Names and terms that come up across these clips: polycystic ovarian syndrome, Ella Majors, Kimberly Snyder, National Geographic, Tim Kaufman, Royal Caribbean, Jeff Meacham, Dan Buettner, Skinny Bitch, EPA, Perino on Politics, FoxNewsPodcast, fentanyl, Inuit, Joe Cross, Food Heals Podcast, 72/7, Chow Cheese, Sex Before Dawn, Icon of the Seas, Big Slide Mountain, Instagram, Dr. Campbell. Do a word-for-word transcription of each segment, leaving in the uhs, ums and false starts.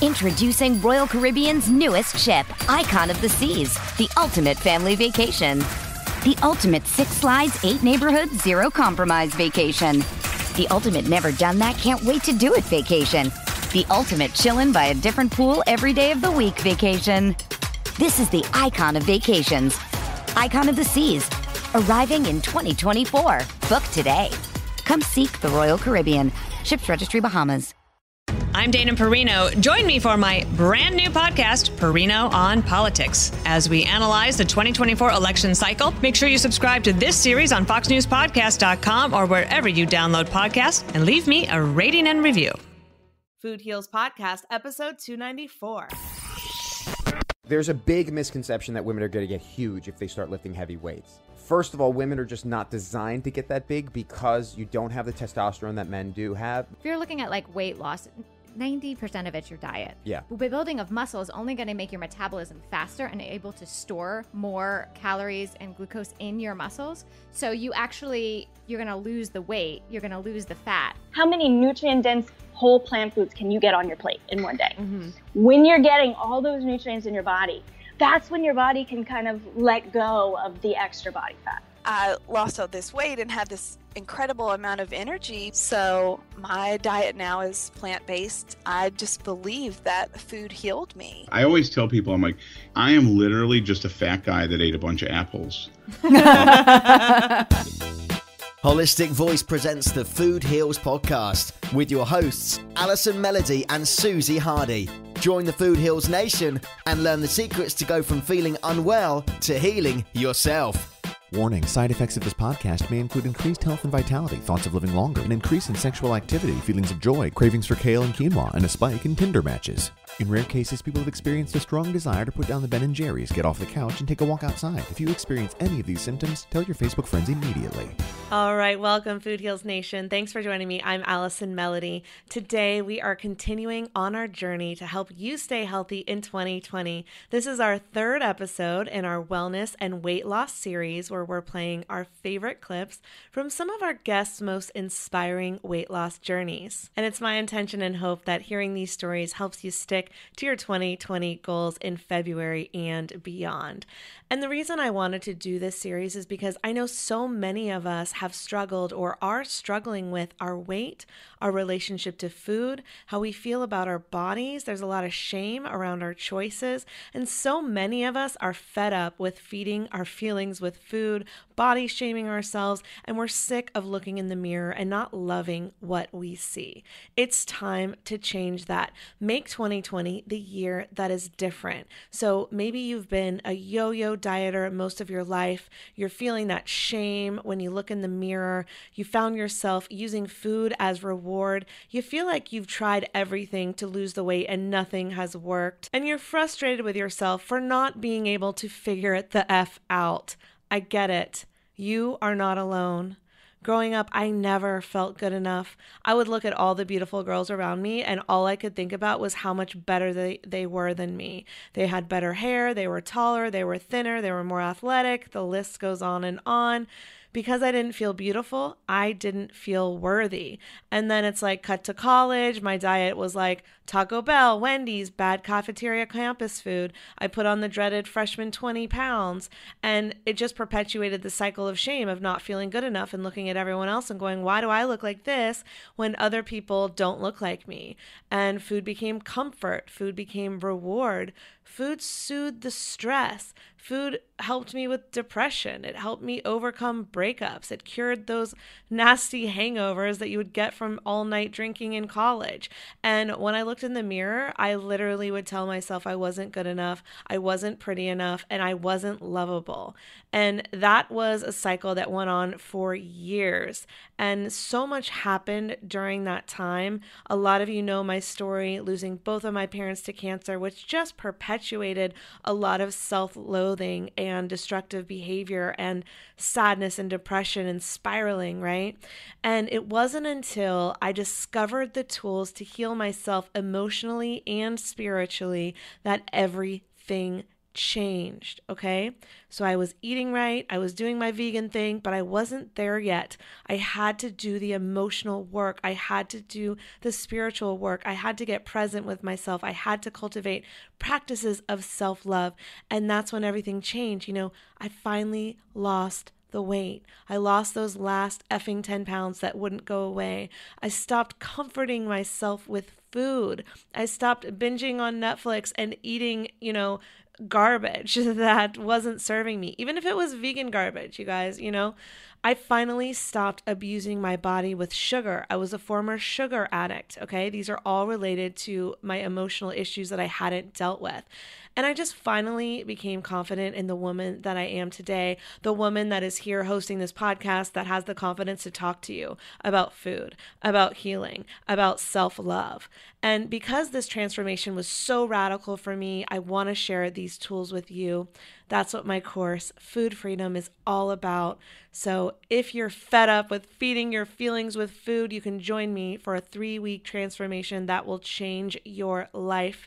Introducing Royal Caribbean's newest ship, Icon of the Seas, the ultimate family vacation. The ultimate six slides, eight neighborhoods, zero compromise vacation. The ultimate never done that, can't wait to do it vacation. The ultimate chillin' by a different pool every day of the week vacation. This is the Icon of Vacations. Icon of the Seas. Arriving in twenty twenty-four. Book today. Come seek the Royal Caribbean. Ships Registry, Bahamas. I'm Dana Perino. Join me for my brand new podcast, Perino on Politics. As we analyze the twenty twenty-four election cycle, make sure you subscribe to this series on Fox News Podcast dot com or wherever you download podcasts, and leave me a rating and review. Food Heals Podcast, episode two ninety-four. There's a big misconception that women are going to get huge if they start lifting heavy weights. First of all, women are just not designed to get that big because you don't have the testosterone that men do have. If you're looking at like weight loss, ninety percent of it's your diet. Yeah. But building of muscle is only going to make your metabolism faster and able to store more calories and glucose in your muscles. So you actually, you're going to lose the weight. You're going to lose the fat. How many nutrient-dense whole plant foods can you get on your plate in one day? Mm-hmm. When you're getting all those nutrients in your body, that's when your body can kind of let go of the extra body fat. I lost all this weight and had this incredible amount of energy, so my diet now is plant-based. I just believe that food healed me. I always tell people, I'm like, I am literally just a fat guy that ate a bunch of apples. Holistic Voice presents the Food Heals Podcast with your hosts, Allison Melody and Susie Hardy. Join the Food Heals Nation and learn the secrets to go from feeling unwell to healing yourself. Warning, side effects of this podcast may include increased health and vitality, thoughts of living longer, an increase in sexual activity, feelings of joy, cravings for kale and quinoa, and a spike in Tinder matches. In rare cases, people have experienced a strong desire to put down the Ben and Jerry's, get off the couch, and take a walk outside. If you experience any of these symptoms, tell your Facebook friends immediately. All right, welcome, Food Heals Nation. Thanks for joining me. I'm Allison Melody. Today, we are continuing on our journey to help you stay healthy in twenty twenty. This is our third episode in our wellness and weight loss series, where we're playing our favorite clips from some of our guests' most inspiring weight loss journeys. And it's my intention and hope that hearing these stories helps you stick to your twenty twenty goals in February and beyond. And the reason I wanted to do this series is because I know so many of us have struggled or are struggling with our weight, our relationship to food, how we feel about our bodies. There's a lot of shame around our choices. And so many of us are fed up with feeding our feelings with food, body shaming ourselves, and we're sick of looking in the mirror and not loving what we see. It's time to change that. Make twenty twenty the year that is different. So maybe you've been a yo-yo dieter most of your life. You're feeling that shame when you look in the mirror. You found yourself using food as reward. You feel like you've tried everything to lose the weight and nothing has worked. And you're frustrated with yourself for not being able to figure the F out. I get it. You are not alone. Growing up, I never felt good enough. I would look at all the beautiful girls around me, and all I could think about was how much better they, they were than me. They had better hair, they were taller, they were thinner, they were more athletic. The list goes on and on. Because I didn't feel beautiful, I didn't feel worthy. And then it's like cut to college. My diet was like Taco Bell, Wendy's, bad cafeteria campus food. I put on the dreaded freshman twenty pounds. And it just perpetuated the cycle of shame of not feeling good enough and looking at everyone else and going, why do I look like this when other people don't look like me? And food became comfort. Food became reward. Food soothed the stress. Food helped me with depression. It helped me overcome breakups. It cured those nasty hangovers that you would get from all night drinking in college. And when I looked in the mirror, I literally would tell myself I wasn't good enough, I wasn't pretty enough, and I wasn't lovable. And that was a cycle that went on for years. And so much happened during that time. A lot of you know my story, losing both of my parents to cancer, which just perpetuated a lot of self-loathing and destructive behavior and sadness and depression and spiraling, right? And it wasn't until I discovered the tools to heal myself emotionally and spiritually that everything changed, okay? So I was eating right, I was doing my vegan thing, but I wasn't there yet. I had to do the emotional work. I had to do the spiritual work. I had to get present with myself. I had to cultivate practices of self-love. And that's when everything changed. You know, I finally lost the weight. I lost those last effing ten pounds that wouldn't go away. I stopped comforting myself with food. I stopped binging on Netflix and eating, you know, garbage that wasn't serving me, even if it was vegan garbage, you guys, you know. I finally stopped abusing my body with sugar. I was a former sugar addict, okay? These are all related to my emotional issues that I hadn't dealt with. And I just finally became confident in the woman that I am today, the woman that is here hosting this podcast that has the confidence to talk to you about food, about healing, about self-love. And because this transformation was so radical for me, I want to share these tools with you. That's what my course, Food Freedom, is all about. So if you're fed up with feeding your feelings with food, you can join me for a three-week transformation that will change your life.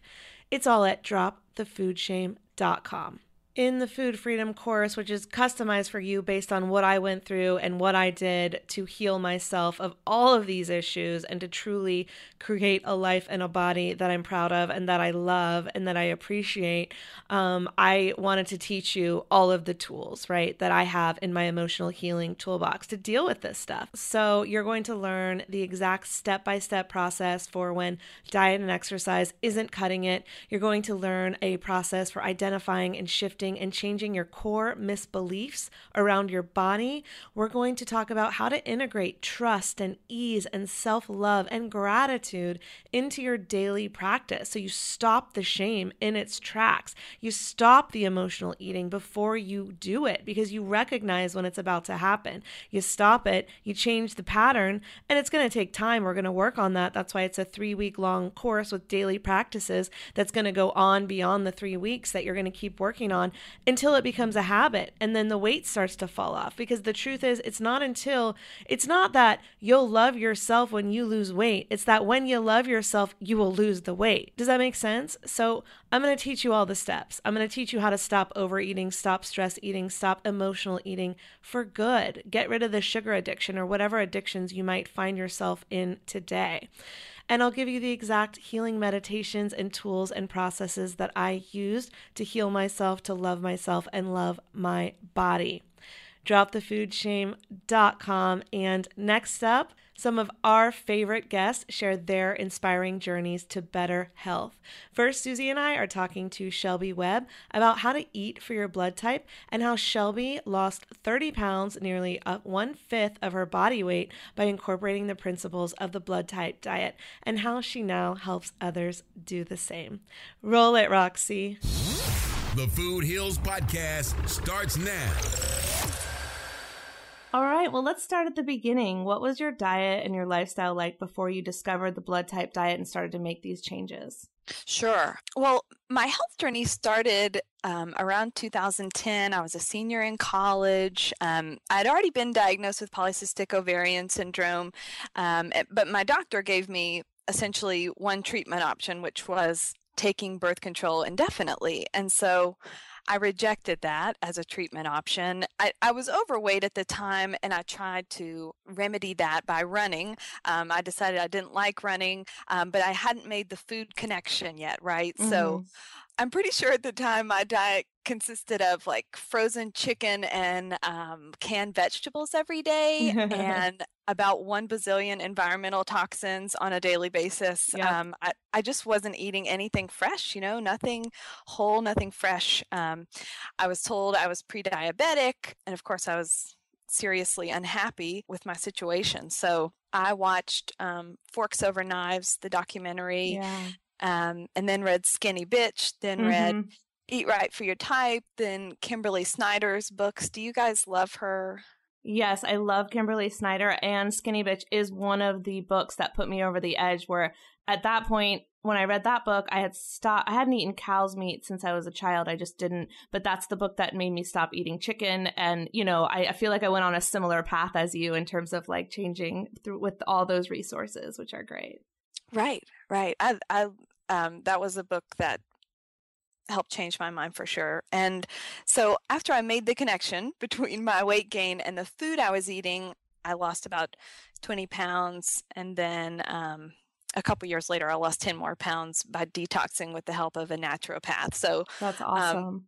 It's all at drop the food shame dot com. In the Food Freedom course, which is customized for you based on what I went through and what I did to heal myself of all of these issues and to truly create a life and a body that I'm proud of and that I love and that I appreciate, um, I wanted to teach you all of the tools, right, that I have in my emotional healing toolbox to deal with this stuff. So you're going to learn the exact step-by-step process for when diet and exercise isn't cutting it. You're going to learn a process for identifying and shifting and changing your core misbeliefs around your body. We're going to talk about how to integrate trust and ease and self-love and gratitude into your daily practice so you stop the shame in its tracks. You stop the emotional eating before you do it because you recognize when it's about to happen. You stop it, you change the pattern, and it's going to take time. We're going to work on that. That's why it's a three-week long course with daily practices that's going to go on beyond the three weeks that you're going to keep working on until it becomes a habit, and then the weight starts to fall off. Because the truth is, it's not until, it's not that you'll love yourself when you lose weight. It's that when you love yourself, you will lose the weight. Does that make sense? So I'm going to teach you all the steps. I'm going to teach you how to stop overeating, stop stress eating, stop emotional eating for good. Get rid of the sugar addiction or whatever addictions you might find yourself in today. And I'll give you the exact healing meditations and tools and processes that I used to heal myself, to love myself, and love my body. drop the food shame dot com. And next up, some of our favorite guests share their inspiring journeys to better health. First, Susie and I are talking to Shelby Webb about how to eat for your blood type and how Shelby lost thirty pounds, nearly one-fifth of her body weight, by incorporating the principles of the blood type diet and how she now helps others do the same. Roll it, Roxy. The Food Heals Podcast starts now. All right, well, let's start at the beginning. What was your diet and your lifestyle like before you discovered the blood type diet and started to make these changes? Sure. Well, my health journey started um, around two thousand ten. I was a senior in college. Um, I'd already been diagnosed with polycystic ovarian syndrome, um, but my doctor gave me essentially one treatment option, which was taking birth control indefinitely. And so I rejected that as a treatment option. I, I was overweight at the time, and I tried to remedy that by running. Um, I decided I didn't like running, um, but I hadn't made the food connection yet, right? Mm-hmm. So I'm pretty sure at the time my diet consisted of like frozen chicken and um, canned vegetables every day and about one bazillion environmental toxins on a daily basis. Yeah. Um, I, I just wasn't eating anything fresh, you know, nothing whole, nothing fresh. Um, I was told I was pre-diabetic, and of course I was seriously unhappy with my situation. So I watched um, Forks Over Knives, the documentary, yeah. um, and then read Skinny Bitch, then mm-hmm. read Eat Right for Your Type, then Kimberly Snyder's books. Do you guys love her? Yes, I love Kimberly Snyder, and Skinny Bitch is one of the books that put me over the edge, where at that point, when I read that book, I had stopped. I hadn't eaten cow's meat since I was a child. I just didn't. But that's the book that made me stop eating chicken. And, you know, I, I feel like I went on a similar path as you in terms of like changing through with all those resources, which are great. Right, right. I, I, um, that was a book that helped change my mind for sure. And so after I made the connection between my weight gain and the food I was eating, I lost about twenty pounds. And then um, a couple years later, I lost ten more pounds by detoxing with the help of a naturopath. So that's awesome. Um,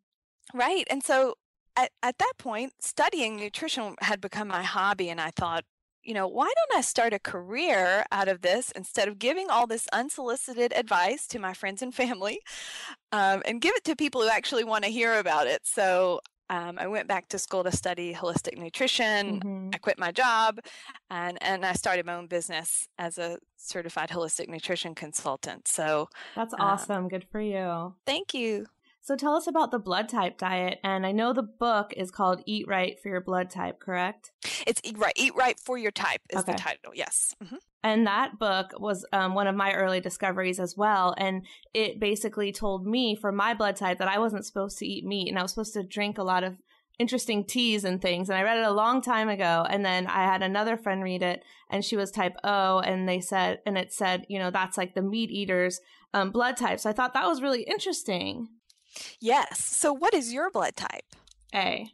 right. And so at, at that point, studying nutrition had become my hobby. And I thought, you know, why don't I start a career out of this instead of giving all this unsolicited advice to my friends and family, um, and give it to people who actually want to hear about it. So um, I went back to school to study holistic nutrition. Mm-hmm. I quit my job and, and I started my own business as a certified holistic nutrition consultant. So that's awesome. Um, Good for you. Thank you. So tell us about the blood type diet. And I know the book is called Eat Right for Your Blood Type, correct? It's Eat Right. Eat Right for Your Type is okay. The title. Yes. Mm-hmm. And that book was um, one of my early discoveries as well. And it basically told me for my blood type that I wasn't supposed to eat meat and I was supposed to drink a lot of interesting teas and things. And I read it a long time ago. And then I had another friend read it and she was type O, and they said, and it said, you know, that's like the meat eaters um, blood type. So I thought that was really interesting. Yes. So what is your blood type? A.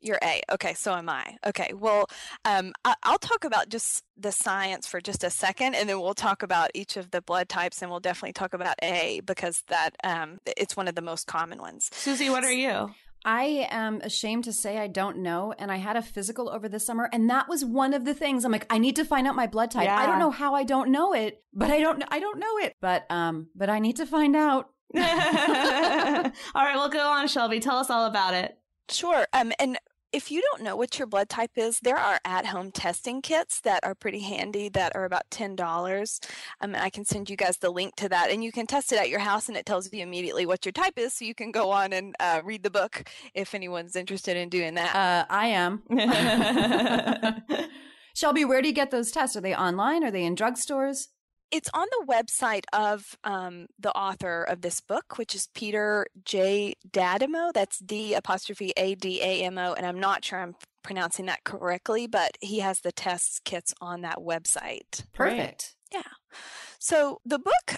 You're A. Okay. So am I. Okay. Well, um, I- I'll talk about just the science for just a second, and then we'll talk about each of the blood types, and we'll definitely talk about A because that um, it's one of the most common ones. Susie, what are you? I am ashamed to say I don't know. And I had a physical over the summer, and that was one of the things I'm like, I need to find out my blood type. Yeah. I don't know how I don't know it, but I don't, I don't know it, but, um, but I need to find out. All right, well, go on, Shelby. Tell us all about it. Sure. Um, and if you don't know what your blood type is, there are at-home testing kits that are pretty handy that are about ten dollars. Um, I can send you guys the link to that, and you can test it at your house, and it tells you immediately what your type is, so you can go on and uh, read the book if anyone's interested in doing that. Uh, I am. Shelby, where do you get those tests? Are they online? Are they in drugstores? It's on the website of um, the author of this book, which is Peter J. Dadamo. That's D apostrophe A D A M O, and I'm not sure I'm pronouncing that correctly, but he has the test kits on that website. Perfect. Right. Yeah. So the book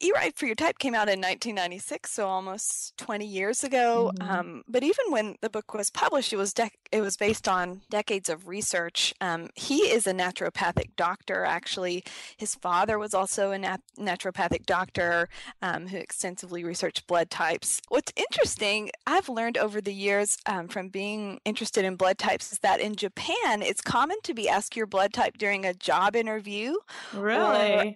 Eat Right for Your Type came out in nineteen ninety-six, so almost twenty years ago. Mm-hmm. Um, but even when the book was published, it was de- it was based on decades of research. Um, he is a naturopathic doctor. Actually, his father was also a nat- naturopathic doctor um, who extensively researched blood types. What's interesting, I've learned over the years um, from being interested in blood types, is that in Japan, it's common to be asked your blood type during a job interview. Really? Or-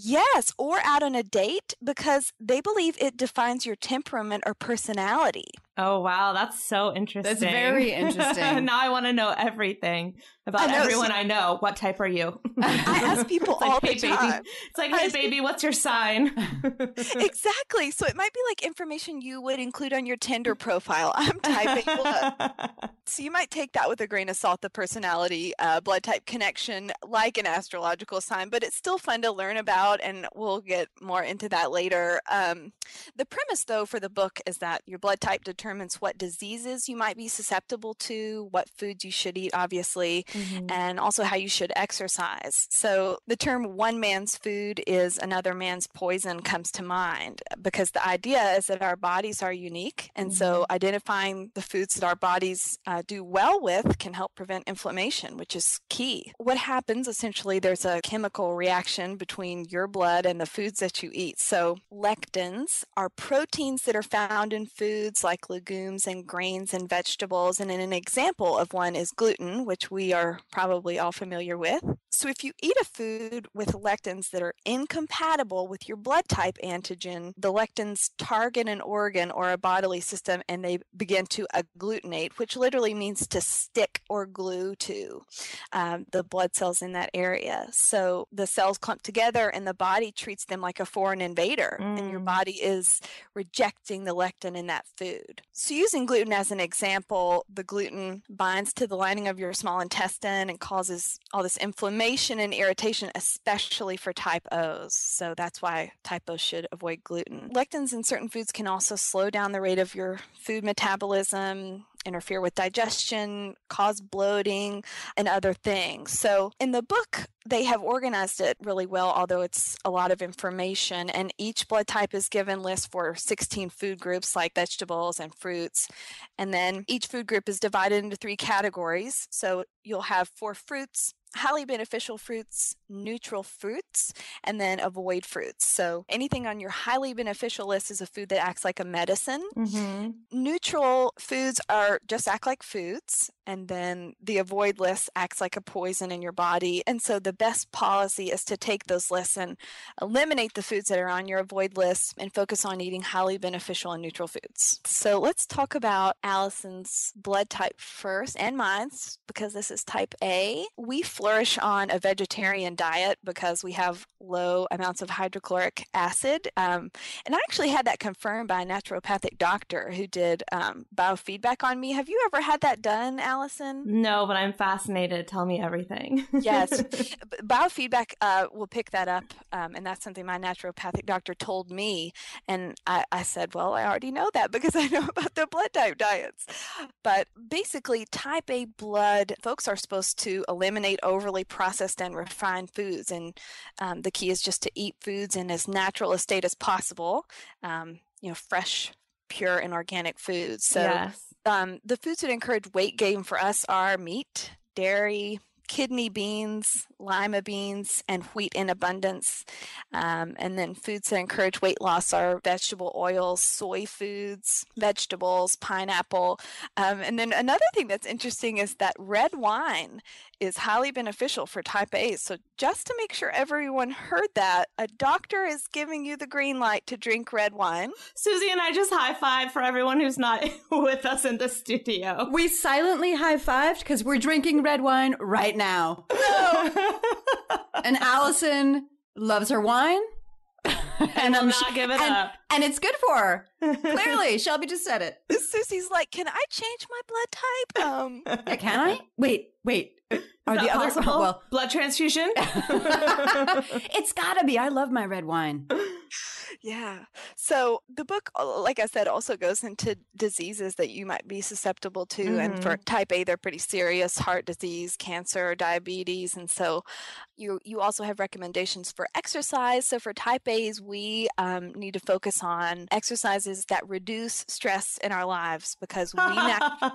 Yes, or out on a date, because they believe it defines your temperament or personality. Oh, wow. That's so interesting. That's very interesting. Now I want to know everything about I know, everyone so- I know. What type are you? I ask people all like, hey, the time. Baby. It's like, hey, baby, what's your sign? Exactly. So it might be like information you would include on your Tinder profile. I'm typing. So you might take that with a grain of salt, the personality, uh, blood type connection, like an astrological sign, but it's still fun to learn about, and we'll get more into that later. Um, the premise, though, for the book is that your blood type determines what diseases you might be susceptible to, what foods you should eat, obviously, mm-hmm. and also how you should exercise. So the term one man's food is another man's poison comes to mind, because the idea is that our bodies are unique, and mm-hmm. so identifying the foods that our bodies uh, do well with can help prevent inflammation, which is key. What happens, essentially, there's a chemical reaction between your blood and the foods that you eat. So lectins are proteins that are found in foods like legumes and grains and vegetables, and an example of one is gluten, which we are probably all familiar with. So if you eat a food with lectins that are incompatible with your blood type antigen, the lectins target an organ or a bodily system, and they begin to agglutinate, which literally means to stick or glue to um, the blood cells in that area. So the cells clump together, and the body treats them like a foreign invader, mm. and your body is rejecting the lectin in that food. So using gluten as an example, the gluten binds to the lining of your small intestine and causes all this inflammation and irritation, especially for type O's. So that's why type O's should avoid gluten. Lectins in certain foods can also slow down the rate of your food metabolism, interfere with digestion, cause bloating, and other things. So in the book, they have organized it really well, although it's a lot of information. And each blood type is given lists for sixteen food groups like vegetables and fruits. And then each food group is divided into three categories. So you'll have four fruits, highly beneficial fruits, neutral fruits, and then avoid fruits. So anything on your highly beneficial list is a food that acts like a medicine. Mm-hmm. Neutral foods are just act like foods. And then the avoid list acts like a poison in your body. And so the best policy is to take those lists and eliminate the foods that are on your avoid list and focus on eating highly beneficial and neutral foods. So let's talk about Allison's blood type first, and mine's, because this is type A. We flourish on a vegetarian diet because we have low amounts of hydrochloric acid. Um, and I actually had that confirmed by a naturopathic doctor who did um, biofeedback on me. Have you ever had that done, Allison? No, but I'm fascinated. Tell me everything. Yes. Biofeedback uh, will pick that up. Um, and that's something my naturopathic doctor told me. And I, I said, well, I already know that because I know about the blood type diets. But basically, type A blood folks are supposed to eliminate overly processed and refined foods. And um, the key is just to eat foods in as natural a state as possible, um, you know, fresh, pure, and organic foods. So yes. um, the foods that encourage weight gain for us are meat, dairy, kidney beans, lima beans, and wheat in abundance. Um, and then foods that encourage weight loss are vegetable oils, soy foods, vegetables, pineapple. Um, and then another thing that's interesting is that red wine is highly beneficial for type A. So just to make sure everyone heard that, a doctor is giving you the green light to drink red wine. Susie and I just high-five for everyone who's not with us in the studio. We silently high-fived because we're drinking red wine right now. No! And Allison loves her wine. And, and I'm not giving it and, up. And it's good for her. Clearly, Shelby just said it. Susie's like, can I change my blood type? Um, yeah, can I? Wait, wait. Is Are that the other possible? Oh, well, blood transfusion? It's gotta be. I love my red wine. Yeah. So the book, like I said, also goes into diseases that you might be susceptible to. Mm-hmm. And for type A, they're pretty serious: heart disease, cancer, diabetes. And so you you also have recommendations for exercise. So for type A's, we um, need to focus on exercises that reduce stress in our lives because we nat-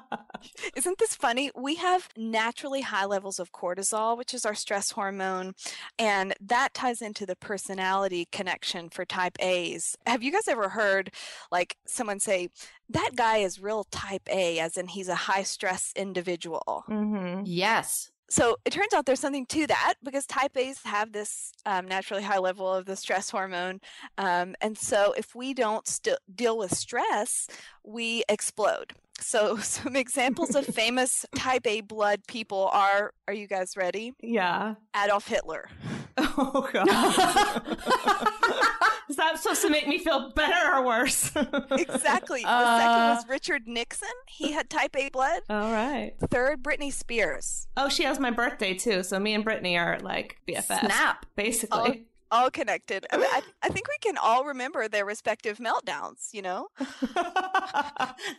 isn't this funny? We have naturally high levels of cortisol, which is our stress hormone, and that ties into the personality connection for type A's. Have you guys ever heard like someone say, that guy is real type A, as in he's a high stress individual? Mm-hmm. Yes. So it turns out there's something to that because type A's have this um, naturally high level of the stress hormone. Um, and so if we don't st- deal with stress, we explode. So some examples of famous type A blood people are, are you guys ready? Yeah. Adolf Hitler. Oh, God. Is that supposed to make me feel better or worse? Exactly. The uh, second was Richard Nixon. He had type A blood. All right. Third, Britney Spears. Oh, she has my birthday, too. So me and Britney are like B F Fs. Snap. Basically. All, all connected. I mean, I, I think we can all remember their respective meltdowns, you know?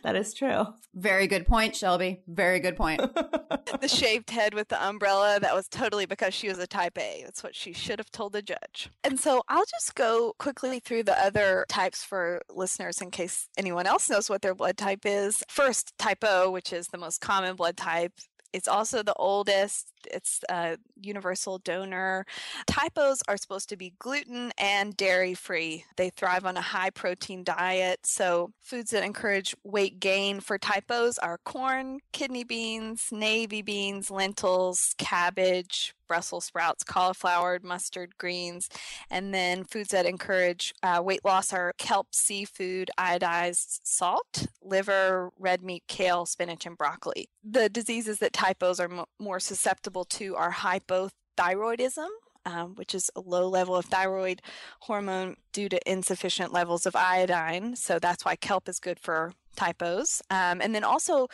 That is true. Very good point, Shelby. Very good point. The shaved head with the umbrella, that was totally because she was a type A. That's what she should have told the judge. And so I'll just go quickly through the other types for listeners in case anyone else knows what their blood type is. First, type O, which is the most common blood type. It's also the oldest. It's a universal donor. Type O's are supposed to be gluten and dairy free. They thrive on a high protein diet. So foods that encourage weight gain for type O's are corn, kidney beans, navy beans, lentils, cabbage, Brussels sprouts, cauliflower, mustard, greens. And then foods that encourage uh, weight loss are kelp, seafood, iodized salt, liver, red meat, kale, spinach, and broccoli. The diseases that type O's are m- more susceptible to our hypothyroidism, um, which is a low level of thyroid hormone due to insufficient levels of iodine. So that's why kelp is good for type O's. Um, and then also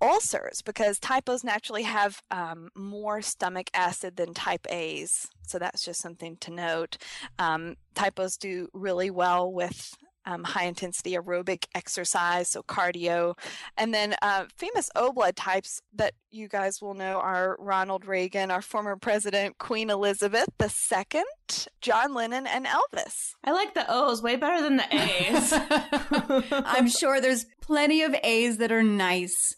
ulcers, because type O's naturally have um, more stomach acid than type A's. So that's just something to note. Um, type O's do really well with um, high intensity aerobic exercise, so cardio. And then uh, famous O blood types that you guys will know are Ronald Reagan, our former president, Queen Elizabeth the Second, John Lennon, and Elvis. I like the O's way better than the A's. I'm sure there's plenty of A's that are nice.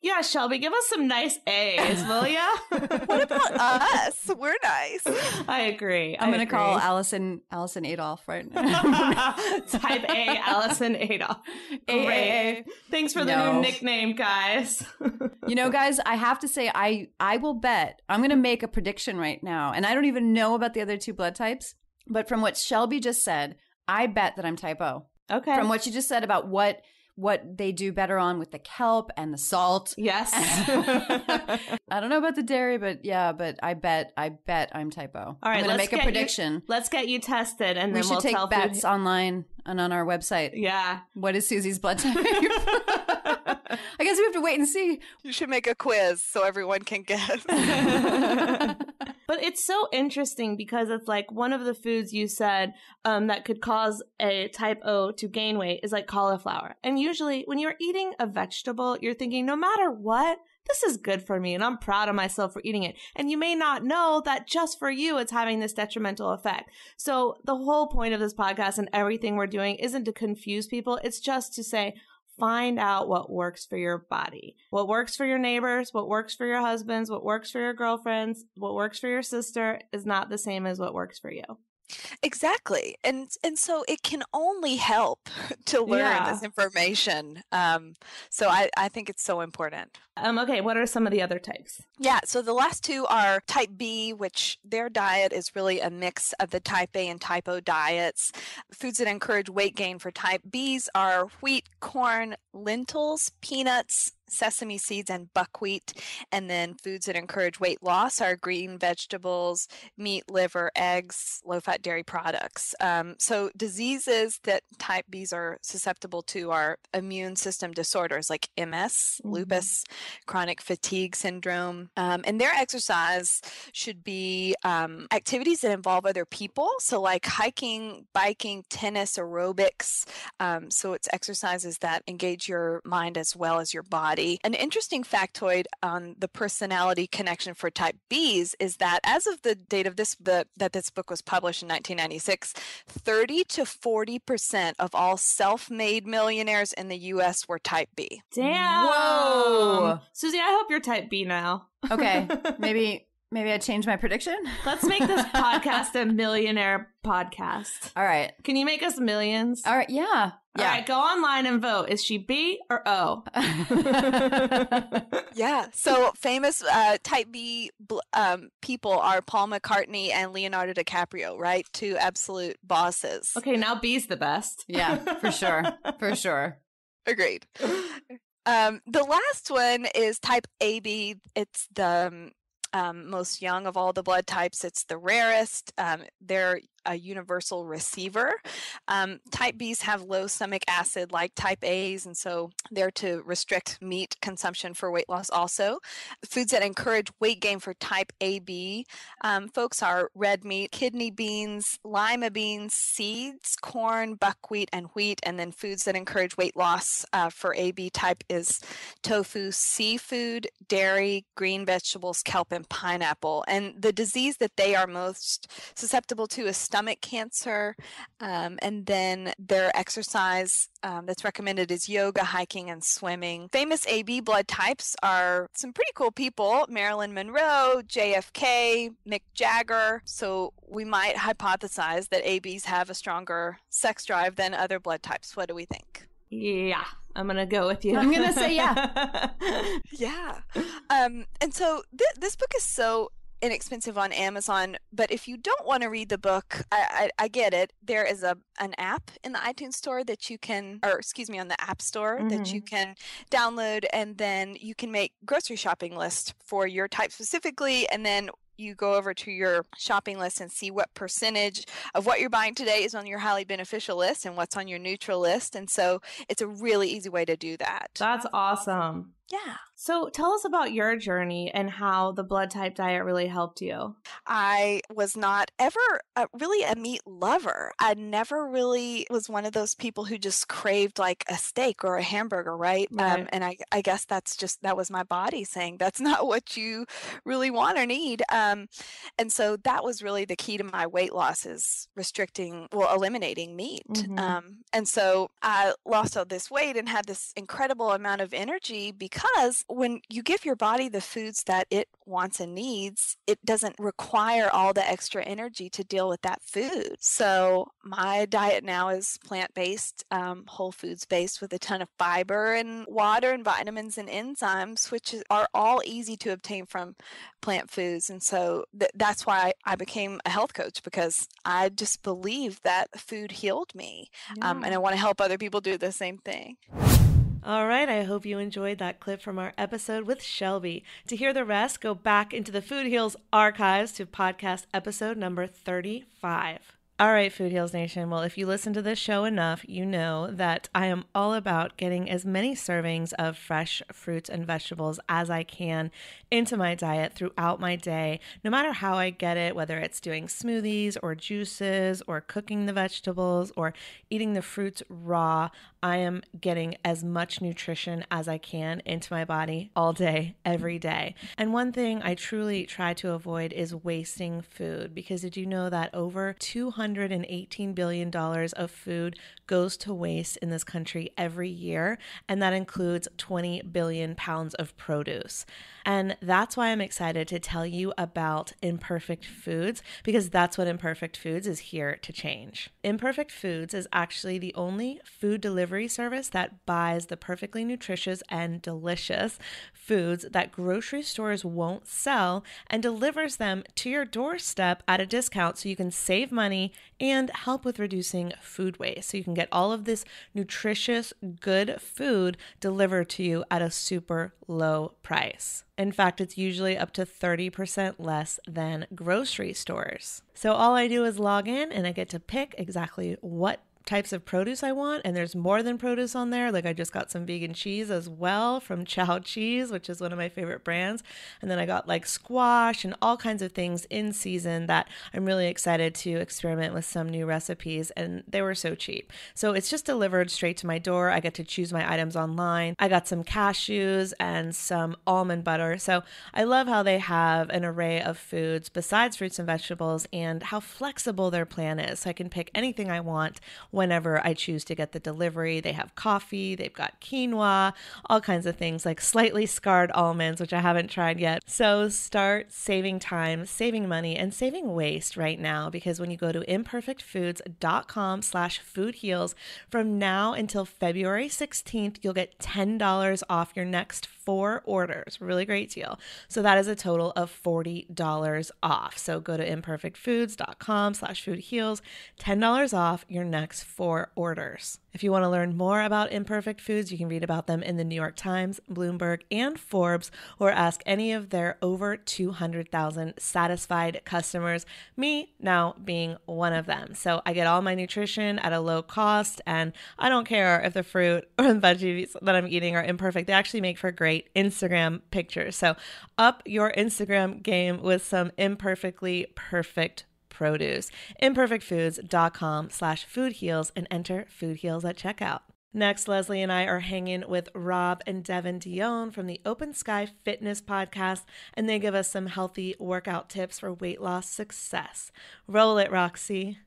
Yeah, Shelby, give us some nice A's, will ya? What about us? We're nice. I agree. I'm going to call Allison Allison Adolf right now. Type A, Allison Adolf. A A A. Thanks for the no. new nickname, guys. You know, guys, I have to say, I, I will bet. I'm going to make a prediction right now. And I don't even know about the other two blood types. But from what Shelby just said, I bet that I'm type O. Okay. From what you just said about what... what they do better on with the kelp and the salt. Yes. I don't know about the dairy, but yeah, but I bet, I bet I'm type O. All right. I'm going to make a prediction. You, let's get you tested and then we we'll take tell bets food. Online and on our website. Yeah. What is Susie's blood type? I guess we have to wait and see. You should make a quiz so everyone can guess. But it's so interesting because it's like one of the foods you said um, that could cause a type O to gain weight is like cauliflower. And usually when you're eating a vegetable, you're thinking, no matter what, this is good for me and I'm proud of myself for eating it. And you may not know that just for you, it's having this detrimental effect. So the whole point of this podcast and everything we're doing isn't to confuse people. It's just to say, find out what works for your body, what works for your neighbors, what works for your husbands, what works for your girlfriends, what works for your sister is not the same as what works for you. Exactly. And and so it can only help to learn yeah. this information. Um, so I, I think it's so important. Um, okay. What are some of the other types? Yeah. So the last two are type B, which their diet is really a mix of the type A and type O diets. Foods that encourage weight gain for type Bs are wheat, corn, lentils, peanuts, sesame seeds, and buckwheat. And then foods that encourage weight loss are green vegetables, meat, liver, eggs, low-fat dairy products. Um, so diseases that type Bs are susceptible to are immune system disorders like M S, mm-hmm. lupus, chronic fatigue syndrome. Um, and their exercise should be um, activities that involve other people. So like hiking, biking, tennis, aerobics. Um, so it's exercises that engage your mind as well as your body. An interesting factoid on the personality connection for type Bs is that as of the date of this book, that this book was published in nineteen ninety-six, thirty to forty percent of all self-made millionaires in the U S were type B. Damn. Whoa. Susie, I hope you're type B now. Okay. Maybe... Maybe I change my prediction. Let's make this podcast a millionaire podcast. All right. Can you make us millions? All right. Yeah. All yeah. right. Go online and vote. Is she B or O? Yeah. So famous uh, type B um, people are Paul McCartney and Leonardo DiCaprio, right? Two absolute bosses. Okay. Now B's the best. Yeah, for sure. For sure. Agreed. Um, the last one is type A B. It's the... Um, Um, most young of all the blood types. It's the rarest. Um, they're a universal receiver. Um, type Bs have low stomach acid like type As, and so they're to restrict meat consumption for weight loss also. Foods that encourage weight gain for type A B um, folks are red meat, kidney beans, lima beans, seeds, corn, buckwheat, and wheat. And then foods that encourage weight loss uh, for A B type is tofu, seafood, dairy, green vegetables, kelp, and pineapple. And the disease that they are most susceptible to is stomach cancer, um, and then their exercise um, that's recommended is yoga, hiking, and swimming. Famous A B blood types are some pretty cool people: Marilyn Monroe, J F K, Mick Jagger. So we might hypothesize that A Bs have a stronger sex drive than other blood types. What do we think? Yeah. I'm going to go with you. I'm going to say yeah. Yeah. Um, and so th- this book is so inexpensive on Amazon, but if you don't want to read the book, I, I, I get it. There is a an app in the iTunes store that you can, or excuse me, on the App Store mm-hmm. that you can download, and then you can make grocery shopping lists for your type specifically, and then you go over to your shopping list and see what percentage of what you're buying today is on your highly beneficial list and what's on your neutral list. And so it's a really easy way to do that. That's awesome. Yeah. So tell us about your journey and how the blood type diet really helped you. I was not ever a, really a meat lover. I never really was one of those people who just craved like a steak or a hamburger, right? right. Um, and I, I guess that's just, that was my body saying that's not what you really want or need. Um, and so that was really the key to my weight loss is restricting, well, eliminating meat. Mm-hmm. Um, and so I lost all this weight and had this incredible amount of energy because Because when you give your body the foods that it wants and needs, it doesn't require all the extra energy to deal with that food. So my diet now is plant-based, um, whole foods-based with a ton of fiber and water and vitamins and enzymes, which are all easy to obtain from plant foods. And so th- that's why I became a health coach, because I just believe that food healed me. Yeah. Um, and I want to help other people do the same thing. All right, I hope you enjoyed that clip from our episode with Shelby. To hear the rest, go back into the Food Heals archives to podcast episode number thirty-five. All right, Food Heals Nation. Well, if you listen to this show enough, you know that I am all about getting as many servings of fresh fruits and vegetables as I can into my diet throughout my day, no matter how I get it, whether it's doing smoothies or juices or cooking the vegetables or eating the fruits raw. I am getting as much nutrition as I can into my body all day, every day. And one thing I truly try to avoid is wasting food, because did you know that over two hundred eighteen billion dollars of food goes to waste in this country every year, and that includes twenty billion pounds of produce. And that's why I'm excited to tell you about Imperfect Foods, because that's what Imperfect Foods is here to change. Imperfect Foods is actually the only food delivery service that buys the perfectly nutritious and delicious foods that grocery stores won't sell and delivers them to your doorstep at a discount, so you can save money and help with reducing food waste. So you can get all of this nutritious, good food delivered to you at a super low price. In fact, it's usually up to thirty percent less than grocery stores. So all I do is log in and I get to pick exactly what types of produce I want, and there's more than produce on there. Like I just got some vegan cheese as well from Chow Cheese, which is one of my favorite brands. And then I got like squash and all kinds of things in season that I'm really excited to experiment with some new recipes, and they were so cheap. So it's just delivered straight to my door. I get to choose my items online. I got some cashews and some almond butter. So I love how they have an array of foods besides fruits and vegetables, and how flexible their plan is. So I can pick anything I want whenever I choose to get the delivery. They have coffee, they've got quinoa, all kinds of things like slightly scarred almonds, which I haven't tried yet. So start saving time, saving money, and saving waste right now, because when you go to imperfectfoods.com slash foodheals, from now until February sixteenth, you'll get ten dollars off your next four orders. Really great deal. So that is a total of forty dollars off. So go to imperfectfoods.com slash foodheals, ten dollars off your next four orders. If you want to learn more about Imperfect Foods, you can read about them in the New York Times, Bloomberg, and Forbes, or ask any of their over two hundred thousand satisfied customers, me now being one of them. So I get all my nutrition at a low cost, and I don't care if the fruit or the veggies that I'm eating are imperfect. They actually make for great Instagram pictures. So up your Instagram game with some imperfectly perfect produce. Imperfectfoods.com slash foodheals and enter foodheals at checkout. Next, Leslie and I are hanging with Rob and Devin Dion from the Open Sky Fitness Podcast, and they give us some healthy workout tips for weight loss success. Roll it, Roxy.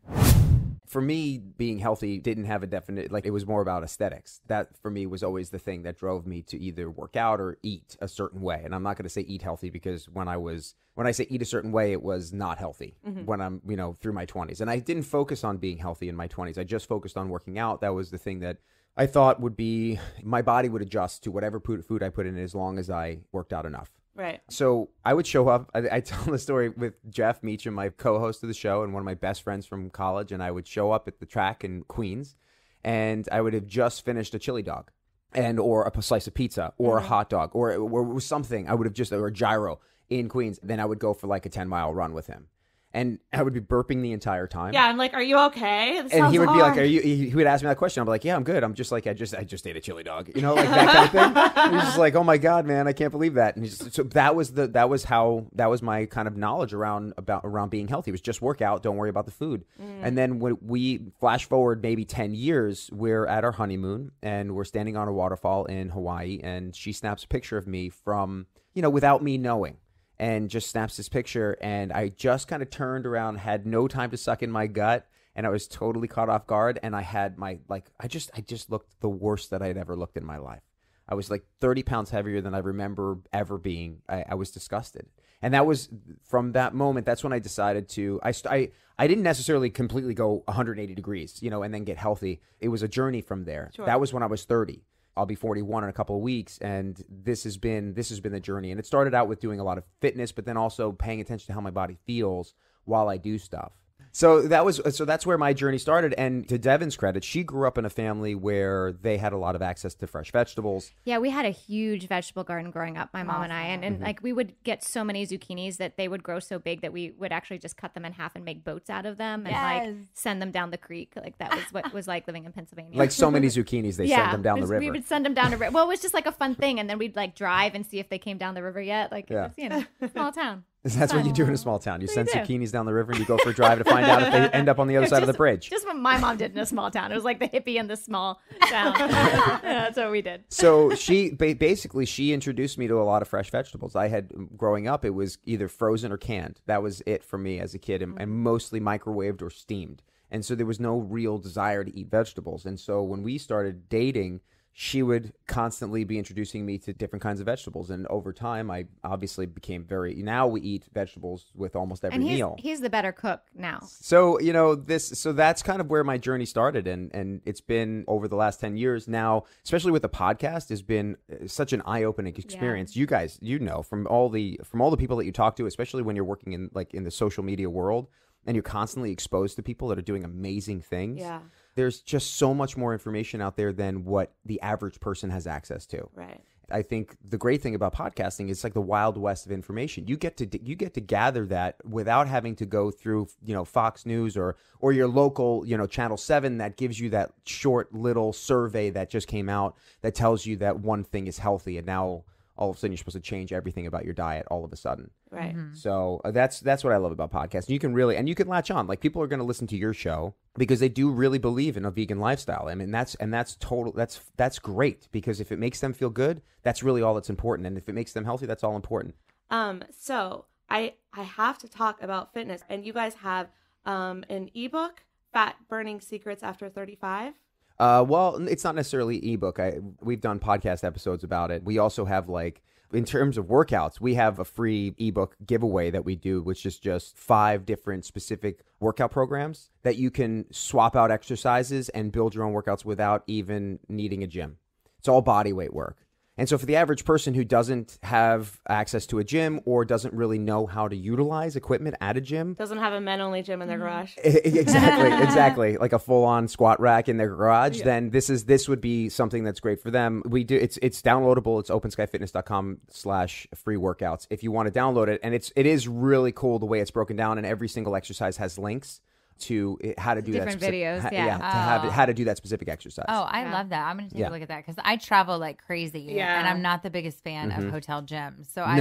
For me, being healthy didn't have a definite, like it was more about aesthetics. That for me was always the thing that drove me to either work out or eat a certain way. And I'm not going to say eat healthy, because when I was, when I say eat a certain way, it was not healthy mm-hmm. when I'm, you know, through my twenties. And I didn't focus on being healthy in my twenties. I just focused on working out. That was the thing that I thought would be, my body would adjust to whatever food I put in it as long as I worked out enough. Right. So I would show up. I, I tell the story with Jeff Meacham, my co-host of the show and one of my best friends from college. And I would show up at the track in Queens, and I would have just finished a chili dog, and or a slice of pizza, or mm-hmm. a hot dog, or, or something. I would have just, or a gyro in Queens. Then I would go for like a ten mile run with him. And I would be burping the entire time. Yeah, I'm like, "Are you okay?" This and he would hard. be like, "Are you?" He would ask me that question. I'm like, "Yeah, I'm good. I'm just like, I just, I just ate a chili dog, you know, like that kind of thing." He's just like, "Oh my god, man, I can't believe that." And he's just, so that was the, that was how, that was my kind of knowledge around about around being healthy. It was just work out, don't worry about the food. Mm. And then when we flash forward maybe ten years, we're at our honeymoon and we're standing on a waterfall in Hawaii, and she snaps a picture of me from, you know, without me knowing. And just snaps this picture, and I just kind of turned around, had no time to suck in my gut, and I was totally caught off guard. And I had my, like, I just, I just looked the worst that I'd ever looked in my life. I was like thirty pounds heavier than I remember ever being. I, I was disgusted, and that was from that moment. That's when I decided to. I, I, I didn't necessarily completely go one hundred eighty degrees, you know, and then get healthy. It was a journey from there. Sure. That was when I was thirty. I'll be forty-one in a couple of weeks, and this has been this has been the journey. And it started out with doing a lot of fitness, but then also paying attention to how my body feels while I do stuff. So that was so that's where my journey started. And to Devin's credit, she grew up in a family where they had a lot of access to fresh vegetables. Yeah, we had a huge vegetable garden growing up, my mom awesome. and I, and, and mm-hmm. like we would get so many zucchinis that they would grow so big that we would actually just cut them in half and make boats out of them, and yes. like send them down the creek. Like that was what was like living in Pennsylvania. Like so many zucchinis, they yeah, send them down the river. We would send them down the river. Well, it was just like a fun thing, and then we'd like drive and see if they came down the river yet. Like yeah. it was, you know, small town. That's what you do in a small town. You send zucchinis down the river and you go for a drive to find out if they end up on the other just, side of the bridge. Just what my mom did in a small town. It was like the hippie in the small town. Yeah, that's what we did. So she basically she introduced me to a lot of fresh vegetables. I had growing up, it was either frozen or canned. That was it for me as a kid, and, and mostly microwaved or steamed. And so there was no real desire to eat vegetables. And so when we started dating, she would constantly be introducing me to different kinds of vegetables. And over time, I obviously became very, now we eat vegetables with almost every and he's, meal. He's the better cook now. So, you know, this, so that's kind of where my journey started. And, and it's been over the last ten years now, especially with the podcast, has been such an eye-opening experience. Yeah. You guys, you know, from all the, from all the people that you talk to, especially when you're working in like in the social media world and you're constantly exposed to people that are doing amazing things. Yeah. There's just so much more information out there than what the average person has access to. Right. I think the great thing about podcasting is like the wild west of information. You get to you get to gather that without having to go through, you know, Fox News or or your local, you know, Channel seven that gives you that short little survey that just came out that tells you that one thing is healthy, and now all of a sudden you're supposed to change everything about your diet all of a sudden. Right. Mm-hmm. So uh, that's that's what I love about podcasts. You can really, and you can latch on. Like people are going to listen to your show because they do really believe in a vegan lifestyle. I mean, that's, and that's total, that's, that's great, because if it makes them feel good, that's really all that's important. And if it makes them healthy, that's all important. Um, so I, I have to talk about fitness, and you guys have um, an ebook, Fat Burning Secrets After thirty-five. Uh, well, it's not necessarily ebook. I we've done podcast episodes about it. We also have, like, in terms of workouts, we have a free ebook giveaway that we do, which is just five different specific workout programs that you can swap out exercises and build your own workouts without even needing a gym. It's all body weight work. And so for the average person who doesn't have access to a gym or doesn't really know how to utilize equipment at a gym. Doesn't have a men-only gym in their garage. Exactly, exactly. Like a full-on squat rack in their garage. Yeah. Then this is this would be something that's great for them. We do It's it's downloadable. It's open sky fitness dot com slash free workouts if you want to download it. And it's it is really cool the way it's broken down, and every single exercise has links to how to do different that specific, videos, ha, yeah, yeah oh. to have it, how to do that specific exercise. Oh, I yeah. love that. I'm going to take yeah. a look at that, because I travel like crazy, yeah. and I'm not the biggest fan mm-hmm. of hotel gyms, so no. I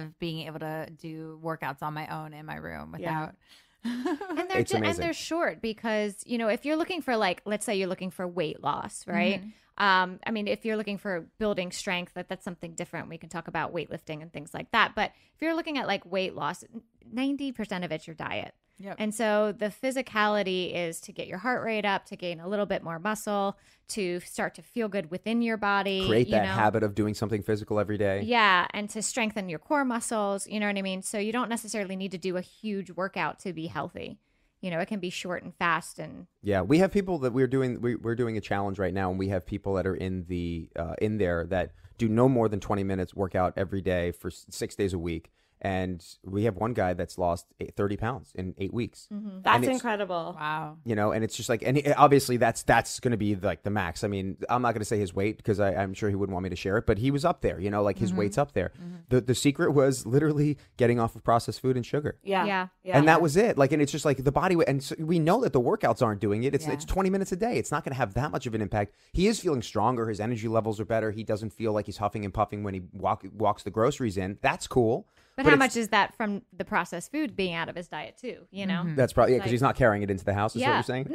love being able to do workouts on my own in my room without. Yeah. and they're just, and they're short, because you know if you're looking for, like, let's say you're looking for weight loss, right? Mm-hmm. Um, I mean, if you're looking for building strength, that, that's something different. We can talk about weightlifting and things like that. But if you're looking at like weight loss, ninety percent of it's your diet. Yep. And so the physicality is to get your heart rate up, to gain a little bit more muscle, to start to feel good within your body. Create that habit of doing something physical every day. Yeah. And to strengthen your core muscles. You know what I mean? So you don't necessarily need to do a huge workout to be healthy. You know, it can be short and fast. And yeah, we have people that we're doing, we, we're doing a challenge right now, and we have people that are in the, uh, in there that do no more than twenty minutes workout every day for six days a week. And we have one guy that's lost thirty pounds in eight weeks. Mm-hmm. That's incredible. Wow. You know, and it's just like, and he, obviously that's that's going to be like the max. I mean, I'm not going to say his weight because I'm sure he wouldn't want me to share it, but he was up there, you know, like his mm-hmm. weight's up there. Mm-hmm. The the secret was literally getting off of processed food and sugar. Yeah. Yeah. yeah. And that was it. Like, and it's just like the body weight. And so we know that the workouts aren't doing it. It's yeah. it's twenty minutes a day. It's not going to have that much of an impact. He is feeling stronger. His energy levels are better. He doesn't feel like he's huffing and puffing when he walk, walks the groceries in. That's cool. But, but how much is that from the processed food being out of his diet too, you know? That's probably, yeah, because like, he's not carrying it into the house, is yeah. what you're saying?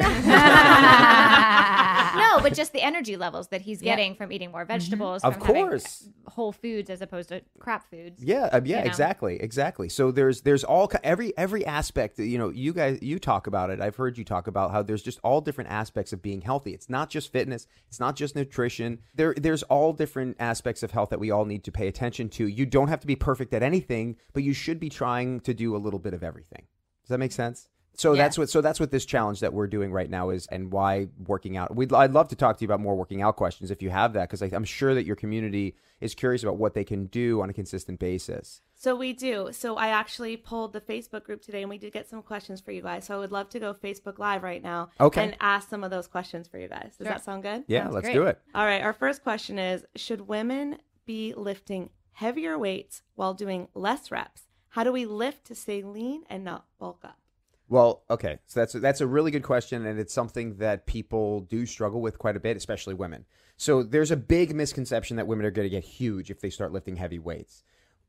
No, but just the energy levels that he's getting yeah. from eating more vegetables, mm-hmm. of from course. Whole foods as opposed to crap foods. Yeah, uh, yeah, you know? exactly, exactly. So there's there's all, every every aspect, you know, you guys, you talk about it. I've heard you talk about how there's just all different aspects of being healthy. It's not just fitness. It's not just nutrition. There There's all different aspects of health that we all need to pay attention to. You don't have to be perfect at anything, but you should be trying to do a little bit of everything. Does that make sense? So yeah. that's what so that's what this challenge that we're doing right now is, and why working out. We'd I'd love to talk to you about more working out questions if you have that, because I'm sure that your community is curious about what they can do on a consistent basis. So we do. So I actually pulled the Facebook group today, and we did get some questions for you guys. So I would love to go Facebook Live right now okay. and ask some of those questions for you guys. Does sure. that sound good? Yeah, Sounds let's great. do it. All right. Our first question is, should women be lifting heavier weights while doing less reps? How do we lift to stay lean and not bulk up? Well, okay, so that's a, that's a really good question, and it's something that people do struggle with quite a bit, especially women. So there's a big misconception that women are going to get huge if they start lifting heavy weights.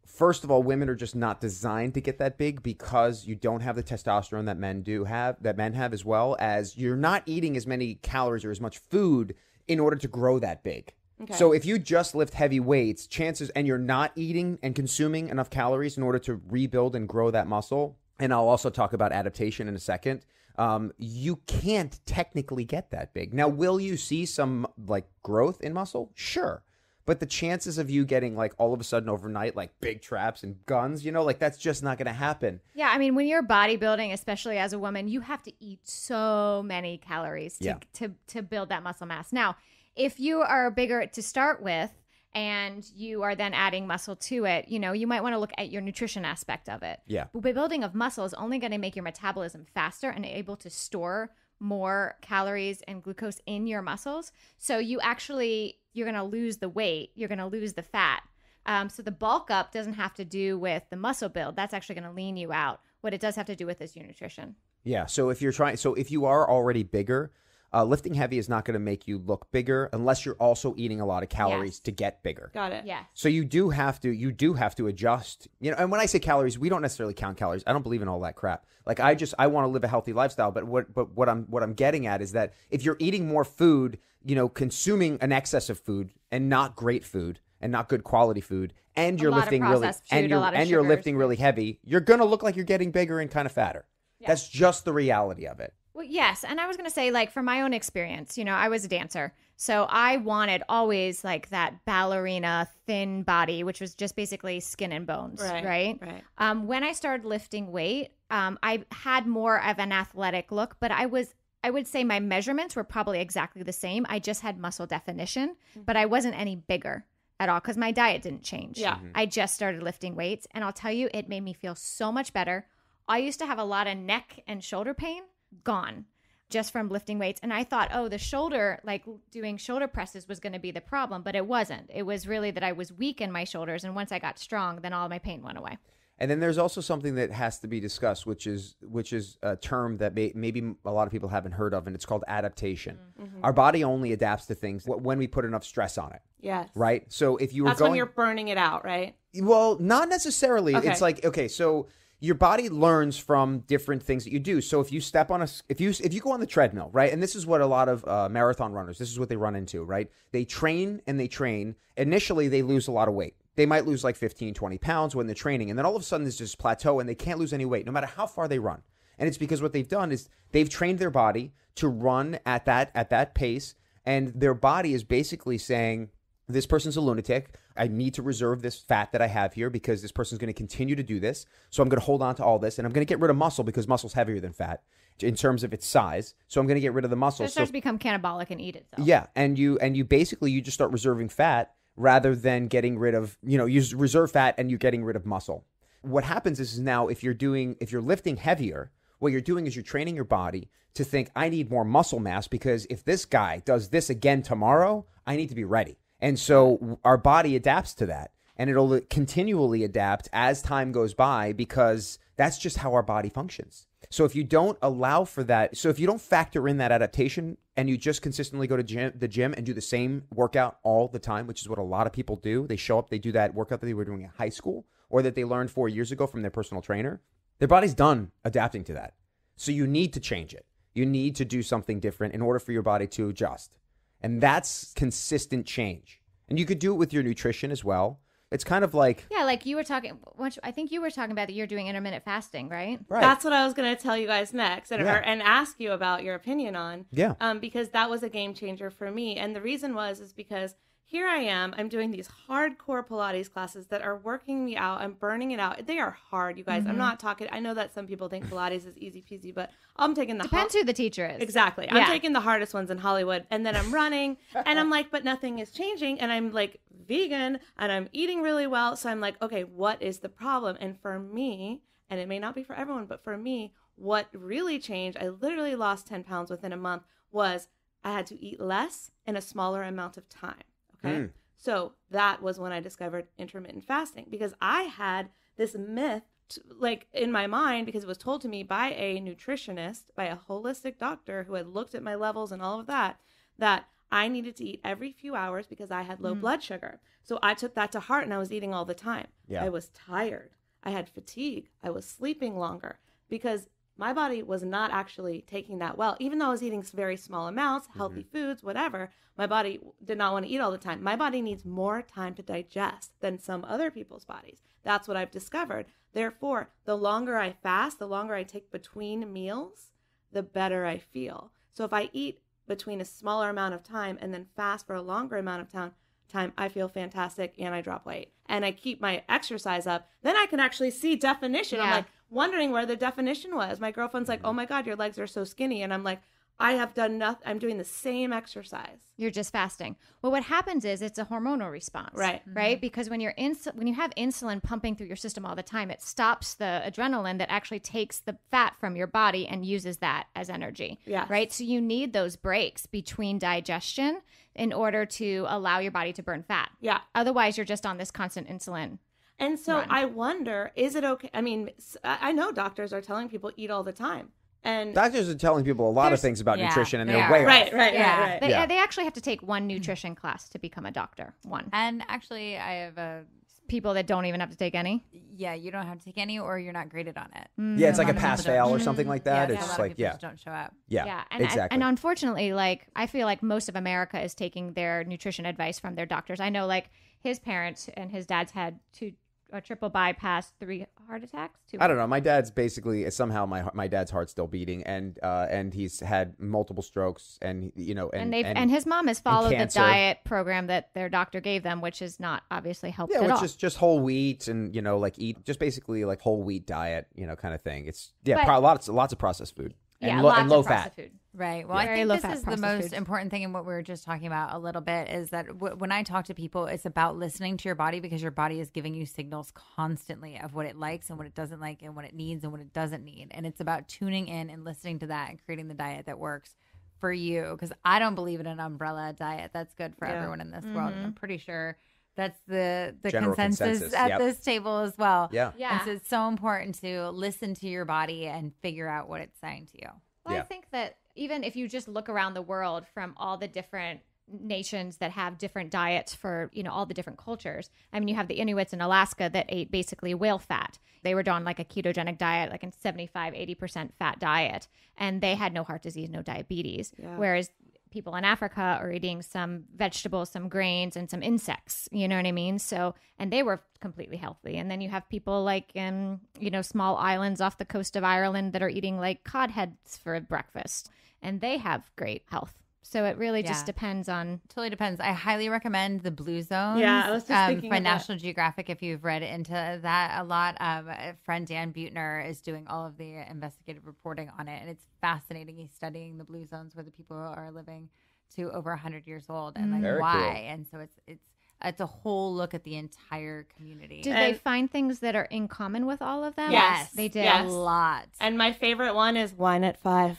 First of all, women are just not designed to get that big because you don't have the testosterone that men do have, that men have, as well as you're not eating as many calories or as much food in order to grow that big. Okay. So if you just lift heavy weights, chances, and you're not eating and consuming enough calories in order to rebuild and grow that muscle, and I'll also talk about adaptation in a second, um, you can't technically get that big. Now, will you see some like growth in muscle? Sure. But the chances of you getting like all of a sudden overnight, like big traps and guns, you know, like that's just not going to happen. Yeah. I mean, when you're bodybuilding, especially as a woman, you have to eat so many calories to yeah. to, to build that muscle mass. Now, if you are bigger to start with and you are then adding muscle to it, you know, you might want to look at your nutrition aspect of it. Yeah. But building of muscle is only going to make your metabolism faster and able to store more calories and glucose in your muscles. So you actually, you're going to lose the weight. You're going to lose the fat. Um, so the bulk up doesn't have to do with the muscle build. That's actually going to lean you out. What it does have to do with is your nutrition. Yeah. So if you're trying, so if you are already bigger, Uh, lifting heavy is not going to make you look bigger unless you're also eating a lot of calories yes. to get bigger. Got it. Yes. So you do have to, you do have to adjust, you know, and when I say calories, we don't necessarily count calories. I don't believe in all that crap. Like I just, I want to live a healthy lifestyle, but what, but what I'm, what I'm getting at is that if you're eating more food, you know, consuming an excess of food and not great food and not good quality food, and you're lifting really, and you're, and you're lifting really heavy, you're going to look like you're getting bigger and kind of fatter. Yeah. That's just the reality of it. Well, yes. And I was going to say, like, from my own experience, you know, I was a dancer. So I wanted always like that ballerina thin body, which was just basically skin and bones. Right. Right. right. Um, when I started lifting weight, um, I had more of an athletic look, but I was, I would say my measurements were probably exactly the same. I just had muscle definition, mm-hmm. but I wasn't any bigger at all because my diet didn't change. Yeah. Mm-hmm. I just started lifting weights. And I'll tell you, it made me feel so much better. I used to have a lot of neck and shoulder pain. Gone just from lifting weights. And I thought, oh, the shoulder, like doing shoulder presses was going to be the problem, but it wasn't. It was really that I was weak in my shoulders. And once I got strong, then all my pain went away. And then there's also something that has to be discussed, which is which is a term that may, maybe a lot of people haven't heard of, and it's called adaptation. Mm-hmm. Our body only adapts to things when we put enough stress on it. Yes. Right? So if you were That's going... That's when you're burning it out, right? Well, not necessarily. Okay. It's like, okay, so... your body learns from different things that you do. So if you step on a, if you, if you go on the treadmill, right? And this is what a lot of uh, marathon runners, this is what they run into, right? They train and they train. Initially, they lose a lot of weight. They might lose like fifteen, twenty pounds when they're training. And then all of a sudden there's this plateau and they can't lose any weight no matter how far they run. And it's because what they've done is they've trained their body to run at that, at that pace. And their body is basically saying, this person's a lunatic. I need to reserve this fat that I have here because this person's going to continue to do this. So I'm going to hold on to all this, and I'm going to get rid of muscle because muscle's heavier than fat in terms of its size. So I'm going to get rid of the muscle. So it starts so, to become cannibalic and eat itself. Yeah, and you and you basically you just start reserving fat rather than getting rid of, you know, you reserve fat and you're getting rid of muscle. what happens is now if you're doing, if you're lifting heavier, what you're doing is you're training your body to think, I need more muscle mass because if this guy does this again tomorrow, I need to be ready. And so our body adapts to that, and it'll continually adapt as time goes by because that's just how our body functions. So if you don't allow for that, so if you don't factor in that adaptation and you just consistently go to gym, the gym and do the same workout all the time, which is what a lot of people do. They show up, they do that workout that they were doing in high school or that they learned four years ago from their personal trainer. Their body's done adapting to that. So you need to change it. You need to do something different in order for your body to adjust. And that's consistent change. And you could do it with your nutrition as well. It's kind of like... Yeah, like you were talking... I think you were talking about that you're doing intermittent fasting, right? Right. That's what I was going to tell you guys next and, yeah. or, and ask you about your opinion on. Yeah. Um, because that was a game changer for me. And the reason was is because here I am. I'm doing these hardcore Pilates classes that are working me out. I'm burning it out. They are hard, you guys. Mm-hmm. I'm not talking... I know that some people think Pilates is easy peasy, but I'm taking the... Depends ho- who the teacher is. Exactly. Yeah. I'm taking the hardest ones in Hollywood. And then I'm running. And I'm like, but nothing is changing. And I'm like... vegan and I'm eating really well. So I'm like, okay, what is the problem? And for me, and it may not be for everyone, but for me, what really changed, I literally lost ten pounds within a month, was I had to eat less in a smaller amount of time. Okay. Mm. So that was when I discovered intermittent fasting, because I had this myth to, like in my mind, because it was told to me by a nutritionist, by a holistic doctor who had looked at my levels and all of that, that I needed to eat every few hours because I had low mm. blood sugar. So I took that to heart and I was eating all the time. Yeah. I was tired. I had fatigue. I was sleeping longer because my body was not actually taking that well. Even though I was eating very small amounts, healthy mm-hmm. foods, whatever, my body did not want to eat all the time. My body needs more time to digest than some other people's bodies. That's what I've discovered. Therefore, the longer I fast, the longer I take between meals, the better I feel. So if I eat between a smaller amount of time and then fast for a longer amount of time, time, I feel fantastic and I drop weight and I keep my exercise up. Then I can actually see definition. Yeah. I'm like wondering where the definition was. My girlfriend's like, oh my God, your legs are so skinny. And I'm like, I have done nothing. I'm doing the same exercise. You're just fasting. Well, what happens is it's a hormonal response, right? Mm-hmm. Right? Because when you're insu- when you have insulin pumping through your system all the time, it stops the adrenaline that actually takes the fat from your body and uses that as energy, yes. right? So you need those breaks between digestion in order to allow your body to burn fat. Yeah. Otherwise, you're just on this constant insulin. And so run. I wonder, is it okay? I mean, I know doctors are telling people eat all the time. And doctors are telling people a lot of things about yeah, nutrition, and they're they way off. Right, right, yeah. right. right. They, yeah. they actually have to take one nutrition class to become a doctor. One. And actually, I have a... people that don't even have to take any. Yeah, you don't have to take any, or you're not graded on it. Mm-hmm. Yeah, it's like a pass fail or something like that. Yeah, it's yeah. just like yeah, just don't show up. Yeah, yeah, and, exactly. And unfortunately, like I feel like most of America is taking their nutrition advice from their doctors. I know, like his parents and his dad's had two. A triple bypass, three heart attacks. Two I don't know. My dad's basically somehow my my dad's heart's still beating, and uh, and he's had multiple strokes, and you know, and and, they've, and, and his mom has followed the diet program that their doctor gave them, which is not obviously helpful. Yeah, which at all. is just whole wheat, and you know, like eat just basically like whole wheat diet, you know, kind of thing. It's yeah, but, pro- lots lots of processed food. And yeah, lo- lots and low of fat food. Right. Well, yeah. I think this fat, is the most food. important thing in what we were just talking about a little bit is that w- when I talk to people, it's about listening to your body because your body is giving you signals constantly of what it likes and what it doesn't like and what it needs and what it doesn't need. And it's about tuning in and listening to that and creating the diet that works for you, because I don't believe in an umbrella diet that's good for yeah. everyone in this mm-hmm. world. And I'm pretty sure that's the, the consensus, consensus at yep. this table as well. Yeah. yeah. And so it's so important to listen to your body and figure out what it's saying to you. Well, yeah. I think that even if you just look around the world from all the different nations that have different diets for, you know, all the different cultures. I mean, you have the Inuits in Alaska that ate basically whale fat. They were on like a ketogenic diet, like a seventy-five, eighty percent fat diet, and they had no heart disease, no diabetes. Yeah. Whereas people in Africa are eating some vegetables, some grains, and some insects. You know what I mean? So, and they were completely healthy. And then you have people like in, you know, small islands off the coast of Ireland that are eating like cod heads for breakfast, and they have great health. So it really yeah. just depends on... Totally depends. I highly recommend the Blue Zones yeah, I was just um, thinking by National Geographic, if you've read into that a lot. Um, a friend Dan Buettner is doing all of the investigative reporting on it, and it's fascinating. He's studying the Blue Zones where the people are living to over one hundred years old and like Very why. Cool. And so it's it's it's a whole look at the entire community. Did and they find things that are in common with all of them? Yes. They did. Yes. A lot. And my favorite one is wine at five.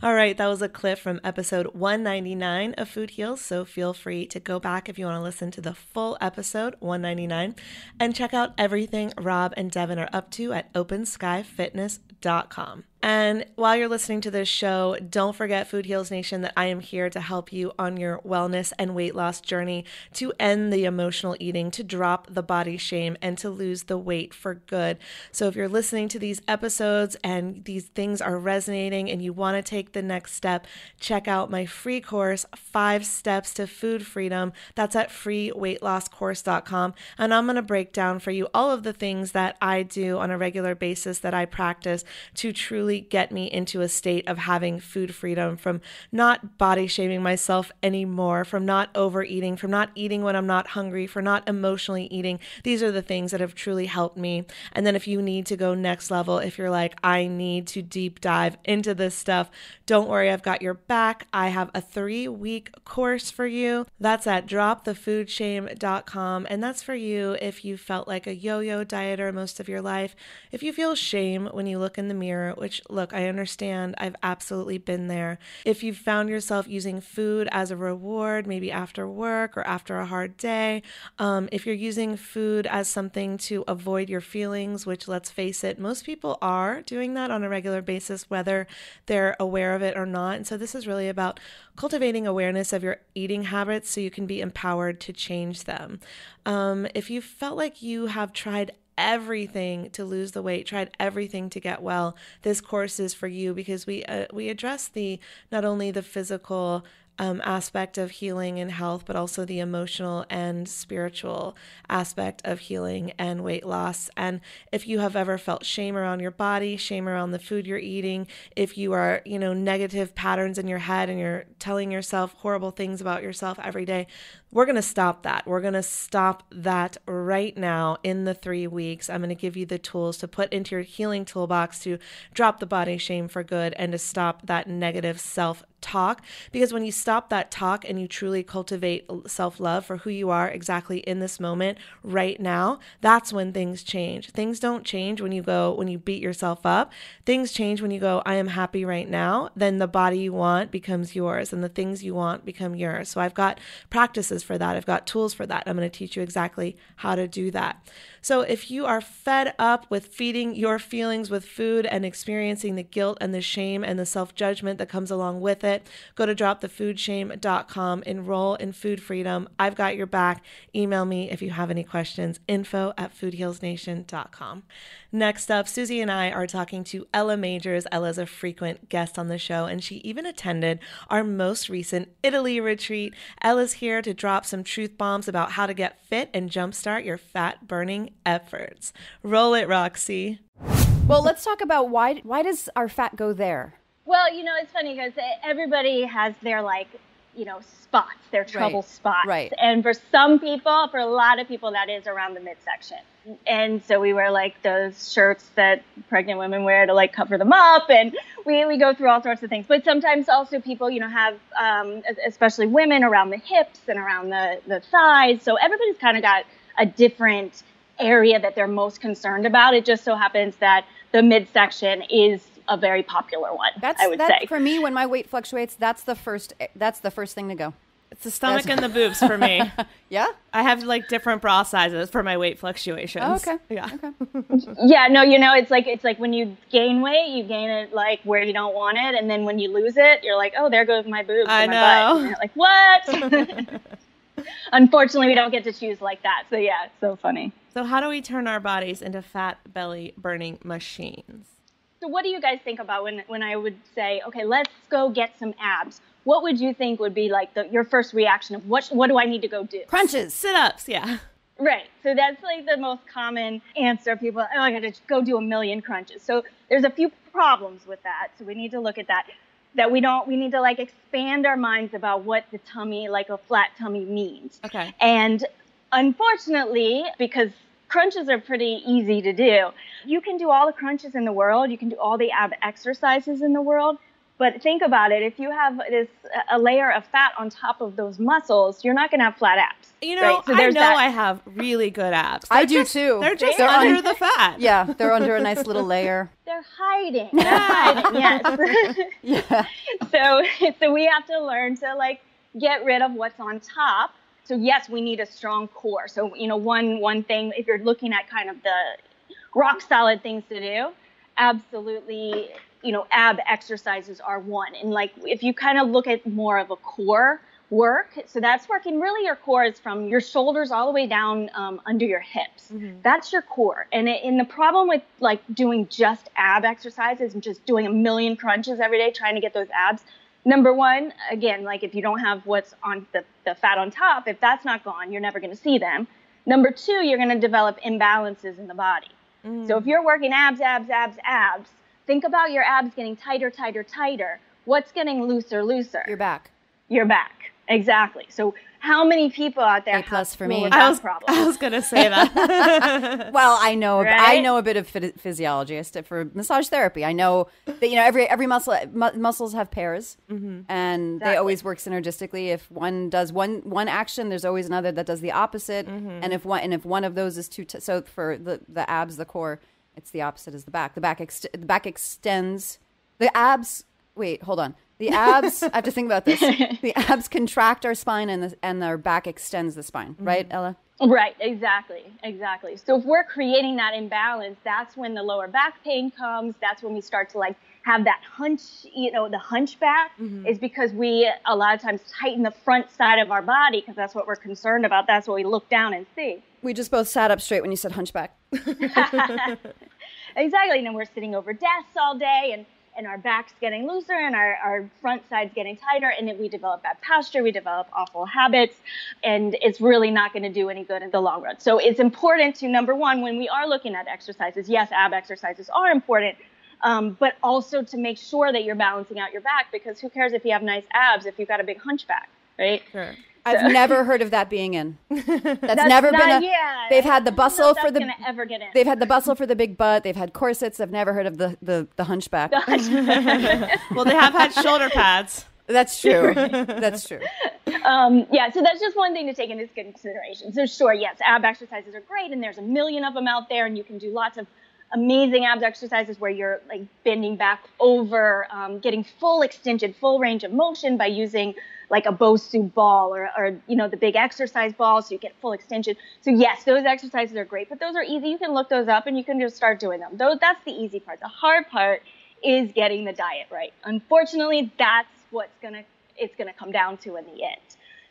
All right. That was a clip from episode one ninety-nine of Food Heals. So feel free to go back if you want to listen to the full episode one ninety-nine and check out everything Rob and Devin are up to at open sky fitness dot com. And while you're listening to this show, don't forget, Food Heals Nation, that I am here to help you on your wellness and weight loss journey, to end the emotional eating, to drop the body shame, and to lose the weight for good. So if you're listening to these episodes and these things are resonating and you want to take the next step, check out my free course, Five Steps to Food Freedom. That's at free weight loss course dot com. And I'm going to break down for you all of the things that I do on a regular basis that I practice to truly get me into a state of having food freedom, from not body shaming myself anymore, from not overeating, from not eating when I'm not hungry, for not emotionally eating. These are the things that have truly helped me. And then if you need to go next level, if you're like, I need to deep dive into this stuff, don't worry, I've got your back. I have a three-week course for you. That's at drop the food shame dot com. And that's for you if you felt like a yo-yo dieter most of your life, if you feel shame when you look in the mirror, which look, I understand. I've absolutely been there. If you've found yourself using food as a reward, maybe after work or after a hard day, um, if you're using food as something to avoid your feelings, which let's face it, most people are doing that on a regular basis, whether they're aware of it or not. And so this is really about cultivating awareness of your eating habits so you can be empowered to change them. Um, if you felt like you have tried everything to lose the weight, tried everything to get well, this course is for you, because we uh, we address the not only the physical Um, aspect of healing and health, but also the emotional and spiritual aspect of healing and weight loss. And if you have ever felt shame around your body, shame around the food you're eating, if you are, you know, negative patterns in your head and you're telling yourself horrible things about yourself every day, we're going to stop that. We're going to stop that right now in the three weeks. I'm going to give you the tools to put into your healing toolbox to drop the body shame for good and to stop that negative self talk, because when you stop that talk and you truly cultivate self-love for who you are exactly in this moment right now, that's when things change. Things don't change when you go, when you beat yourself up. Things change when you go, I am happy right now. Then the body you want becomes yours and the things you want become yours. So I've got practices for that. I've got tools for that. I'm going to teach you exactly how to do that. So if you are fed up with feeding your feelings with food and experiencing the guilt and the shame and the self-judgment that comes along with it, It. Go to drop the food shame dot com, enroll in Food Freedom. I've got your back. Email me if you have any questions, info at food heals nation dot com. Next up, Susie and I are talking to Ella Majors. Ella's a frequent guest on the show, and she even attended our most recent Italy retreat. Ella's here to drop some truth bombs about how to get fit and jumpstart your fat burning efforts. Roll it, Roxy. Well, let's talk about why, why does our fat go there? Well, you know, it's funny because everybody has their, like, you know, spots, their trouble right. spots. Right. And for some people, for a lot of people, that is around the midsection. And so we wear, like, those shirts that pregnant women wear to, like, cover them up. And we, we go through all sorts of things. But sometimes also people, you know, have, um, especially women, around the hips and around the, the thighs. So everybody's kind of got a different area that they're most concerned about. It just so happens that the midsection is a very popular one. That's, I would that, say for me, when my weight fluctuates, that's the first. That's the first thing to go. It's the stomach that's... and the boobs for me. Yeah, I have like different bra sizes for my weight fluctuations. Oh, okay. Yeah. Okay. Yeah. No, you know, it's like it's like when you gain weight, you gain it like where you don't want it, and then when you lose it, you're like, oh, there goes my boobs. I and know. My butt. And you're like, what? Unfortunately, we don't get to choose like that. So yeah, it's so funny. So how do we turn our bodies into fat belly burning machines? So what do you guys think about when, when I would say, okay, let's go get some abs? What would you think would be like the, your first reaction of what, what do I need to go do? Crunches, sit-ups, yeah. Right. So that's like the most common answer. People, oh, I got to go do a million crunches. So there's a few problems with that. So we need to look at that, that we don't, we need to like expand our minds about what the tummy, like a flat tummy means. Okay. And unfortunately, because crunches are pretty easy to do. You can do all the crunches in the world. You can do all the ab exercises in the world. But think about it. If you have this a layer of fat on top of those muscles, you're not going to have flat abs. You know, right? so I know that. I have really good abs. They're I do just, too. They're just they're under on, the fat. Yeah, they're under a nice little layer. They're hiding. They're hiding, yes. Yeah. So, so we have to learn to like get rid of what's on top. So yes, we need a strong core. So, you know, one one thing, if you're looking at kind of the rock solid things to do, absolutely, you know, ab exercises are one. And like, if you kind of look at more of a core work, so that's working really your core is from your shoulders all the way down um, under your hips. Mm-hmm. That's your core. And, it, and the problem with like doing just ab exercises and just doing a million crunches every day, trying to get those abs. Number one, again, like if you don't have what's on the, the fat on top, if that's not gone, you're never going to see them. Number two, you're going to develop imbalances in the body. Mm-hmm. So if you're working abs, abs, abs, abs, think about your abs getting tighter, tighter, tighter. What's getting looser, looser? Your back. Your back. Exactly. So how many people out there? A plus have for me. I was, I was going to say that. Well, I know. Right? I know a bit of physiology. I studied for massage therapy. I know that you know every every muscle mu- muscles have pairs, mm-hmm. and exactly. they always work synergistically. If one does one one action, there's always another that does the opposite. Mm-hmm. And if one and if one of those is too t- so for the, the abs, the core, it's the opposite as the back. The back ex- the back extends. The abs. Wait, hold on. The abs, I have to think about this. The abs contract our spine and the, and our back extends the spine. Right, mm-hmm. Ella? Right, exactly, exactly. So if we're creating that imbalance, that's when the lower back pain comes. That's when we start to like have that hunch, you know, the hunchback mm-hmm. is because we a lot of times tighten the front side of our body because that's what we're concerned about. That's what we look down and see. We just both sat up straight when you said hunchback. Exactly, and then we're sitting over desks all day and and our back's getting looser and our, our front side's getting tighter, and then we develop bad posture, we develop awful habits, and it's really not going to do any good in the long run. So it's important to, number one, when we are looking at exercises, yes, ab exercises are important, um, but also to make sure that you're balancing out your back, because who cares if you have nice abs if you've got a big hunchback, right? Sure. I've never heard of that being in. That's, that's never not, been a. Yeah, they've had the bustle for the. Ever get in. They've had the bustle for the big butt. They've had corsets. I've never heard of the the, the hunchback. The hunchback. Well, they have had shoulder pads. That's true. That's true. Um, yeah, so that's just one thing to take into consideration. So sure, yes, ab exercises are great, and there's a million of them out there, and you can do lots of amazing abs exercises where you're like bending back over, um, getting full extension, full range of motion by using like a Bosu ball or, or, you know, the big exercise ball. So you get full extension. So yes, those exercises are great, but those are easy. You can look those up and you can just start doing them. Though that's the easy part. The hard part is getting the diet right. Unfortunately, that's what's going to, it's going to come down to in the end.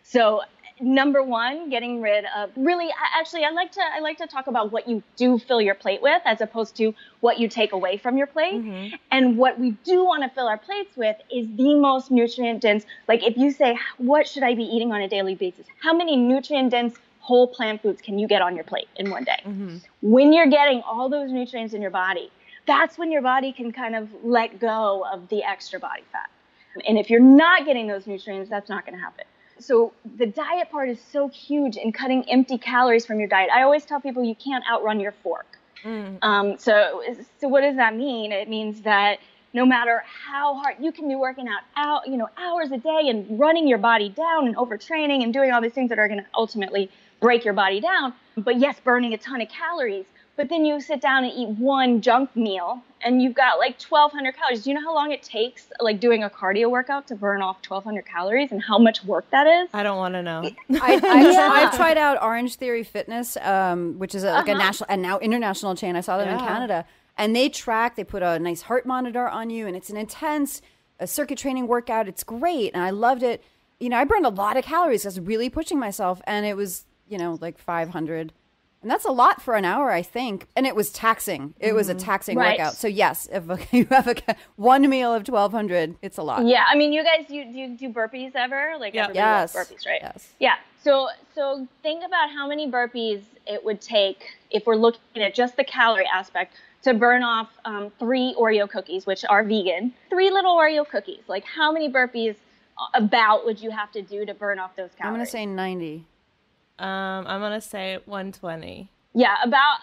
So number one, getting rid of really, actually, I like to, I like to talk about what you do fill your plate with as opposed to what you take away from your plate. Mm-hmm. And what we do want to fill our plates with is the most nutrient dense. Like if you say, what should I be eating on a daily basis? How many nutrient dense whole plant foods can you get on your plate in one day? Mm-hmm. When you're getting all those nutrients in your body, that's when your body can kind of let go of the extra body fat. And if you're not getting those nutrients, that's not going to happen. So the diet part is so huge in cutting empty calories from your diet. I always tell people you can't outrun your fork. Mm. Um, so, so what does that mean? It means that no matter how hard you can be working out, out, you know, hours a day and running your body down and overtraining and doing all these things that are going to ultimately break your body down. But yes, burning a ton of calories. But then you sit down and eat one junk meal and you've got like twelve hundred calories. Do you know how long it takes like doing a cardio workout to burn off twelve hundred calories and how much work that is? I don't want to know. I, I, yeah. I've tried out Orange Theory Fitness, um, which is a, like uh-huh. a national and now international chain. I saw them yeah. in Canada, and they track, they put a nice heart monitor on you, and it's an intense a circuit training workout. It's great. And I loved it. You know, I burned a lot of calories. I was really pushing myself, and it was, you know, like five hundred. And that's a lot for an hour, I think. And it was taxing. It was a taxing right. workout. So yes, if you have a, one meal of twelve hundred, it's a lot. Yeah. I mean, you guys, you, you do burpees ever? Like yeah. everybody yes. loves burpees, right? Yes. Yeah. So, so think about how many burpees it would take if we're looking at just the calorie aspect to burn off um, three Oreo cookies, which are vegan, three little Oreo cookies. Like how many burpees about would you have to do to burn off those calories? I'm going to say ninety. Um, I'm going to say one twenty. Yeah, about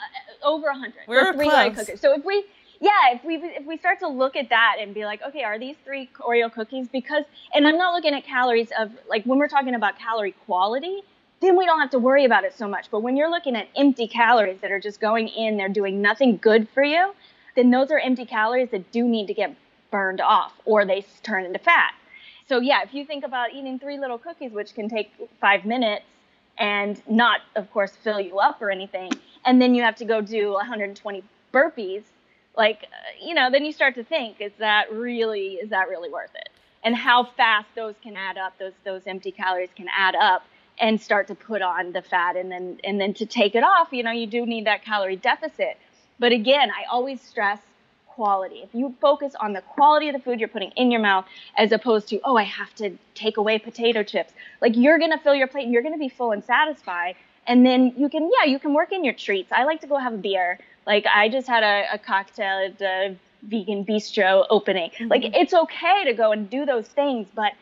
over one hundred. We're close. So if we yeah, if we if we start to look at that and be like, okay, are these three Oreo cookies? Because, and I'm not looking at calories of, like, when we're talking about calorie quality, then we don't have to worry about it so much. But when you're looking at empty calories that are just going in, they're doing nothing good for you, then those are empty calories that do need to get burned off, or they turn into fat. So yeah, if you think about eating three little cookies, which can take five minutes and not, of course, fill you up or anything, and then you have to go do one hundred twenty burpees, like, you know, then you start to think, is that really, is that really worth it? And how fast those can add up, those those empty calories can add up and start to put on the fat. And then, and then to take it off, you know, you do need that calorie deficit. But again, I always stress quality. If you focus on the quality of the food you're putting in your mouth, as opposed to, oh, I have to take away potato chips, like, you're going to fill your plate and you're going to be full and satisfied. And then you can, yeah, you can work in your treats. I like to go have a beer. Like, I just had a, a cocktail at the vegan bistro opening. Mm-hmm. Like, it's okay to go and do those things, but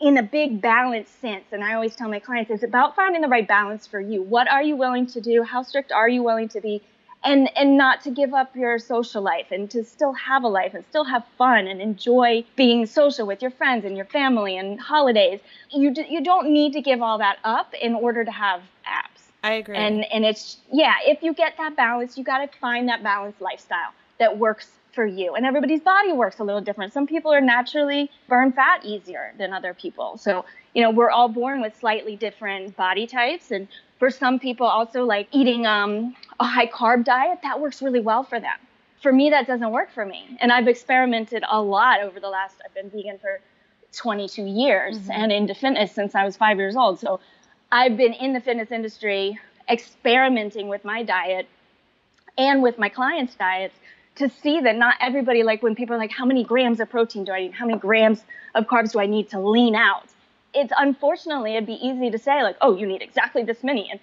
in a big balance sense. And I always tell my clients, it's about finding the right balance for you. What are you willing to do? How strict are you willing to be? And and not to give up your social life, and to still have a life and still have fun and enjoy being social with your friends and your family and holidays. You d- you don't need to give all that up in order to have abs. I agree. And and it's, yeah, if you get that balance, you got to find that balanced lifestyle that works for you. And everybody's body works a little different. Some people are naturally burn fat easier than other people. So, you know, we're all born with slightly different body types. And for some people also, like, eating um, a high carb diet, that works really well for them. For me, that doesn't work for me. And I've experimented a lot over the last, I've been vegan for twenty-two years mm-hmm. and into fitness since I was five years old. So I've been in the fitness industry experimenting with my diet and with my clients' diets to see that not everybody, like, when people are like, how many grams of protein do I need? How many grams of carbs do I need to lean out? It's, unfortunately, it'd be easy to say, like, oh, you need exactly this many. And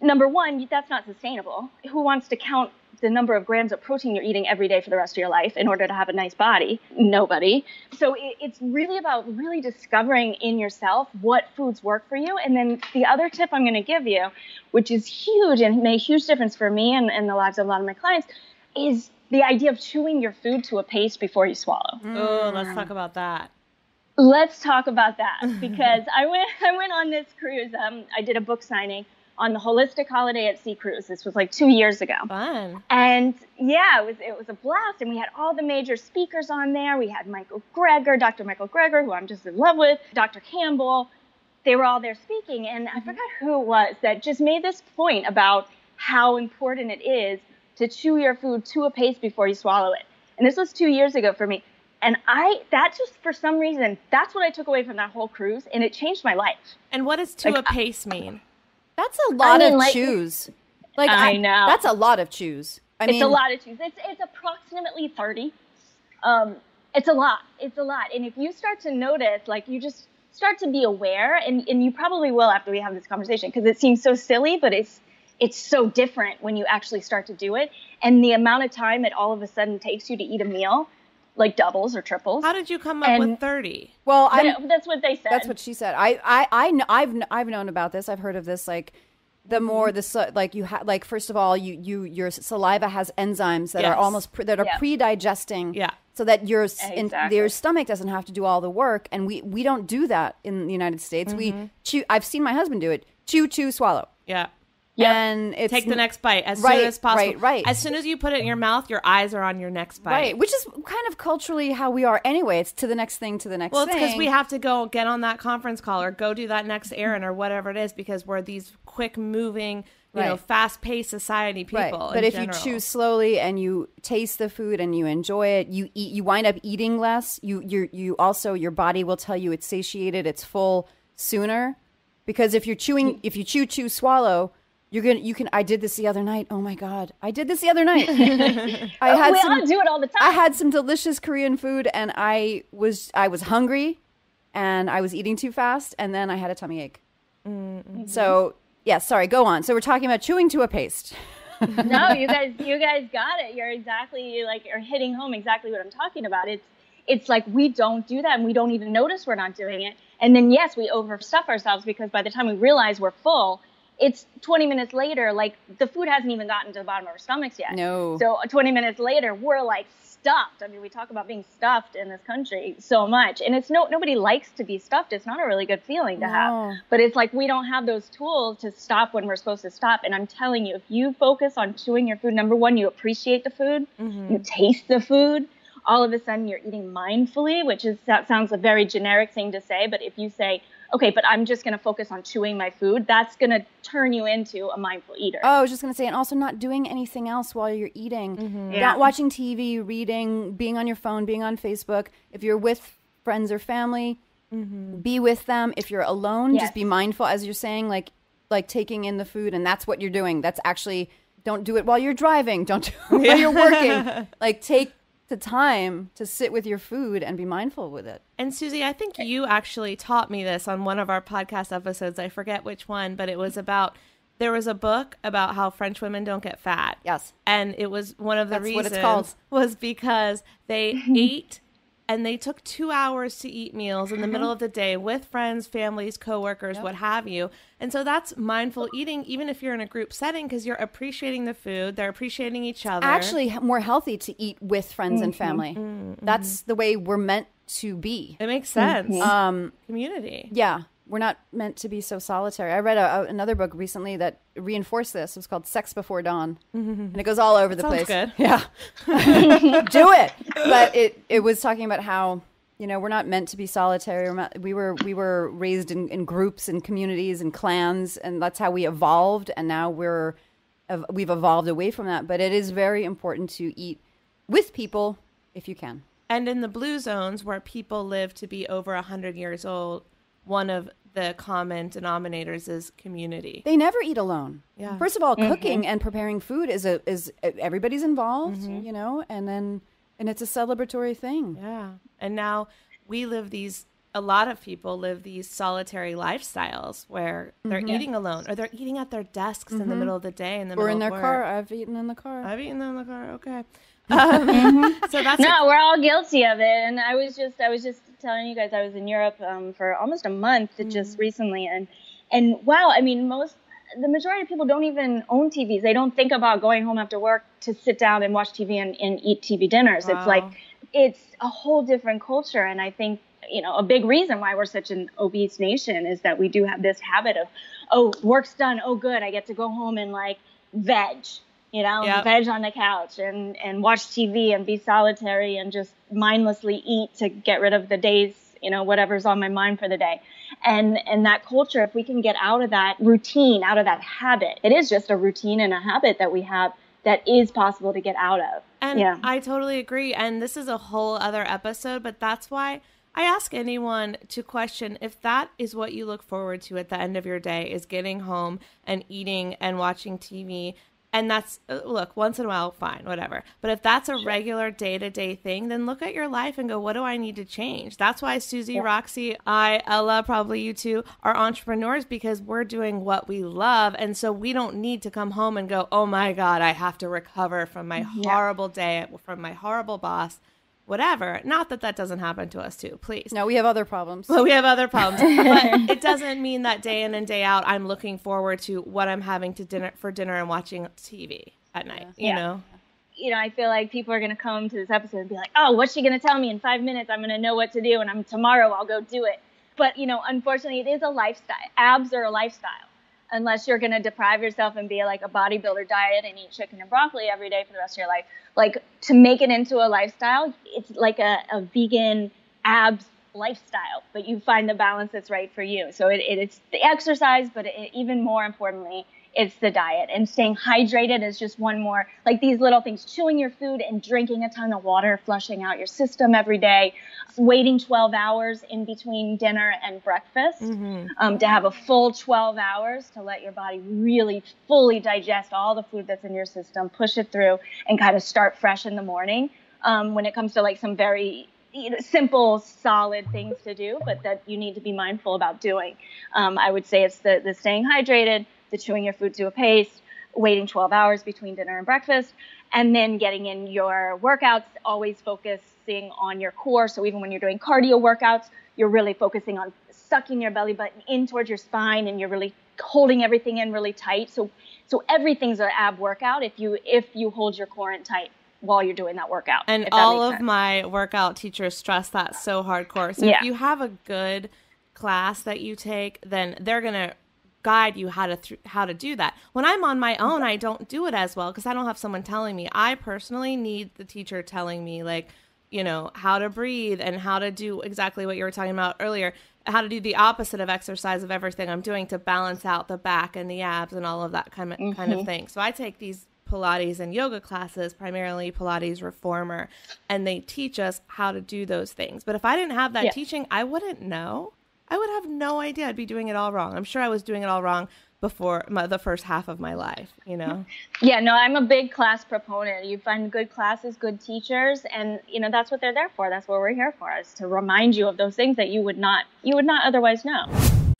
number one, that's not sustainable. Who wants to count the number of grams of protein you're eating every day for the rest of your life in order to have a nice body? Nobody. So it, it's really about really discovering in yourself what foods work for you. And then the other tip I'm going to give you, which is huge and made a huge difference for me and, and the lives of a lot of my clients, is the idea of chewing your food to a paste before you swallow. Mm. Oh, let's talk about that. Let's talk about that, because I went I went on this cruise. Um, I did a book signing on the Holistic Holiday at Sea cruise. This was like two years ago. Fun. And yeah, it was it was a blast. And we had all the major speakers on there. We had Michael Greger, Doctor Michael Greger, who I'm just in love with, Doctor Campbell. They were all there speaking. And I forgot who it was that just made this point about how important it is to chew your food to a paste before you swallow it. And this was two years ago for me. And I, that just, for some reason, that's what I took away from that whole cruise, and it changed my life. And what does to like, a pace mean? That's a lot I mean, of like, chews. Like, I, I know. That's a lot of chews. I it's mean, a lot of chews. It's it's approximately thirty. Um, it's a lot. It's a lot. And if you start to notice, like, you just start to be aware, and, and you probably will after we have this conversation, because it seems so silly, but it's it's so different when you actually start to do it. And the amount of time it all of a sudden takes you to eat a meal, like, doubles or triples. How did you come up and, with thirty? Well, I that's what they said. That's what she said. I, I, I, I've, I've known about this. I've heard of this. Like, the more the like you ha- like first of all, you, you, your saliva has enzymes that yes. are almost pre- that are yeah. pre-digesting. Yeah. So that your exactly. in, your stomach doesn't have to do all the work, and we, we don't do that in the United States. Mm-hmm. We chew. I've seen my husband do it. Chew, chew, swallow. Yeah. Yep. And it's, take the next bite as right, soon as possible. Right, right. As soon as you put it in your mouth, your eyes are on your next bite. Right, which is kind of culturally how we are anyway. It's to the next thing, to the next well, thing. Well, it's because we have to go get on that conference call or go do that next errand or whatever it is, because we're these quick-moving, you right. know, fast-paced society people. Right. But in if general. You chew slowly and you taste the food and you enjoy it, you eat, you wind up eating less. You, you, you also your body will tell you it's satiated, it's full sooner, because if you're chewing, if you chew, chew, swallow. You're gonna, you can. I did this the other night. Oh my god, I did this the other night. I had we some, all do it all the time. I had some delicious Korean food, and I was, I was hungry, and I was eating too fast, and then I had a tummy ache. Mm-hmm. So yeah, sorry. Go on. So we're talking about chewing to a paste. No, you guys, you guys got it. You're exactly you're like you're hitting home exactly what I'm talking about. It's it's like we don't do that, and we don't even notice we're not doing it, and then yes, we overstuff ourselves because by the time we realize we're full. it's twenty minutes later, like the food hasn't even gotten to the bottom of our stomachs yet. No. So twenty minutes later, we're like stuffed. I mean, we talk about being stuffed in this country so much, and it's no, nobody likes to be stuffed. It's not a really good feeling to no. have, but it's like, we don't have those tools to stop when we're supposed to stop. And I'm telling you, if you focus on chewing your food, number one, you appreciate the food, mm-hmm. you taste the food. All of a sudden you're eating mindfully, which is, that sounds a very generic thing to say, but if you say, okay, but I'm just going to focus on chewing my food, that's going to turn you into a mindful eater. Oh, I was just going to say, and also not doing anything else while you're eating, mm-hmm. yeah. not watching T V, reading, being on your phone, being on Facebook. If you're with friends or family, mm-hmm. be with them. If you're alone, yes. just be mindful, as you're saying, like, like taking in the food, and that's what you're doing. That's actually, don't do it while you're driving. Don't do it while you're working. Like, take the time to sit with your food and be mindful with it. And Susie, I think you actually taught me this on one of our podcast episodes. I forget which one, but it was about, there was a book about how French women don't get fat. Yes. And it was one of the That's reasons what it's called. Was because they ate and they took two hours to eat meals in the middle of the day with friends, families, coworkers, yep. what have you. And so that's mindful eating, even if you're in a group setting, because you're appreciating the food. They're appreciating each other. Actually more healthy to eat with friends mm-hmm. and family. Mm-hmm. That's the way we're meant to be. It makes sense. Mm-hmm. Um, Community. Yeah. We're not meant to be so solitary. I read a, a, another book recently that reinforced this. It was called Sex Before Dawn. Mm-hmm. And it goes all over the Sounds place. Good. Yeah. Do it. But it, it was talking about how, you know, we're not meant to be solitary. We're not, we were we were raised in, in groups and communities and clans, and that's how we evolved. And now we're we've evolved away from that. But it is very important to eat with people if you can. And in the Blue Zones, where people live to be over one hundred years old, one of the common denominators is community. They never eat alone. Yeah. First of all, mm-hmm. cooking and preparing food is a is everybody's involved, mm-hmm. you know, and then and it's a celebratory thing. Yeah. And now we live these a lot of people live these solitary lifestyles where they're mm-hmm. eating alone, or they're eating at their desks mm-hmm. in the middle of the day in the or middle in their of work. car. I've eaten in the car. I've eaten in the car. Okay. Um, mm-hmm. So that's no, we're all guilty of it. And I was just, I was just telling you guys, I was in Europe um, for almost a month mm-hmm. just recently, and and wow, I mean, most the majority of people don't even own T Vs. They don't think about going home after work to sit down and watch T V and, and eat T V dinners. Wow. It's like it's a whole different culture, and I think, you know, a big reason why we're such an obese nation is that we do have this habit of, oh, work's done, oh good, I get to go home and like veg. You know, yep. veg on the couch and, and watch T V and be solitary and just mindlessly eat to get rid of the days, you know, whatever's on my mind for the day. And and that culture, if we can get out of that routine, out of that habit, it is just a routine and a habit that we have that is possible to get out of. And yeah. I totally agree. And this is a whole other episode, but that's why I ask anyone to question if that is what you look forward to at the end of your day, is getting home and eating and watching T V. And that's, look, once in a while, fine, whatever. But if that's a regular day-to-day thing, then look at your life and go, what do I need to change? That's why Susie, yeah. Roxy, I, Ella, probably you two are entrepreneurs, because we're doing what we love. And so we don't need to come home and go, oh my God, I have to recover from my yeah. horrible day, from my horrible boss. Whatever. Not that that doesn't happen to us too, please. No, we have other problems. Well, we have other problems. But it doesn't mean that day in and day out, I'm looking forward to what I'm having to dinner for dinner and watching T V at night, yeah. you yeah. know? You know, I feel like people are going to come to this episode and be like, oh, what's she going to tell me in five minutes? I'm going to know what to do, and I'm tomorrow I'll go do it. But, you know, unfortunately, it is a lifestyle. Abs are a lifestyle. Unless you're going to deprive yourself and be like a bodybuilder diet and eat chicken and broccoli every day for the rest of your life. Like, to make it into a lifestyle, it's like a, a vegan abs lifestyle, but you find the balance that's right for you. So it, it, it's the exercise, but it, even more importantly, it's the diet. And staying hydrated is just one more, like these little things, chewing your food and drinking a ton of water, flushing out your system every day, waiting twelve hours in between dinner and breakfast, mm-hmm. um, to have a full twelve hours to let your body really fully digest all the food that's in your system, push it through, and kind of start fresh in the morning. Um, when it comes to like some very you know, simple, solid things to do, but that you need to be mindful about doing. Um, I would say it's the, the staying hydrated, the chewing your food to a pace, waiting twelve hours between dinner and breakfast, and then getting in your workouts, always focusing on your core. So even when you're doing cardio workouts, you're really focusing on sucking your belly button in towards your spine, and you're really holding everything in really tight. So so everything's an ab workout if you if you hold your core in tight while you're doing that workout. And all of my workout teachers stress that so hardcore. So yeah. if you have a good class that you take, then they're going to guide you how to th- how to do that. When I'm on my own, I don't do it as well because I don't have someone telling me. I personally need the teacher telling me, like, you know, how to breathe and how to do exactly what you were talking about earlier, how to do the opposite of exercise of everything I'm doing to balance out the back and the abs and all of that kind of, mm-hmm. kind of thing. So I take these Pilates and yoga classes, primarily Pilates Reformer, and they teach us how to do those things. But if I didn't have that yeah. teaching, I wouldn't know. I would have no idea. I'd be doing it all wrong. I'm sure I was doing it all wrong before my, the first half of my life, you know? Yeah, no, I'm a big class proponent. You find good classes, good teachers, and, you know, that's what they're there for. That's what we're here for, is to remind you of those things that you would not, you would not otherwise know.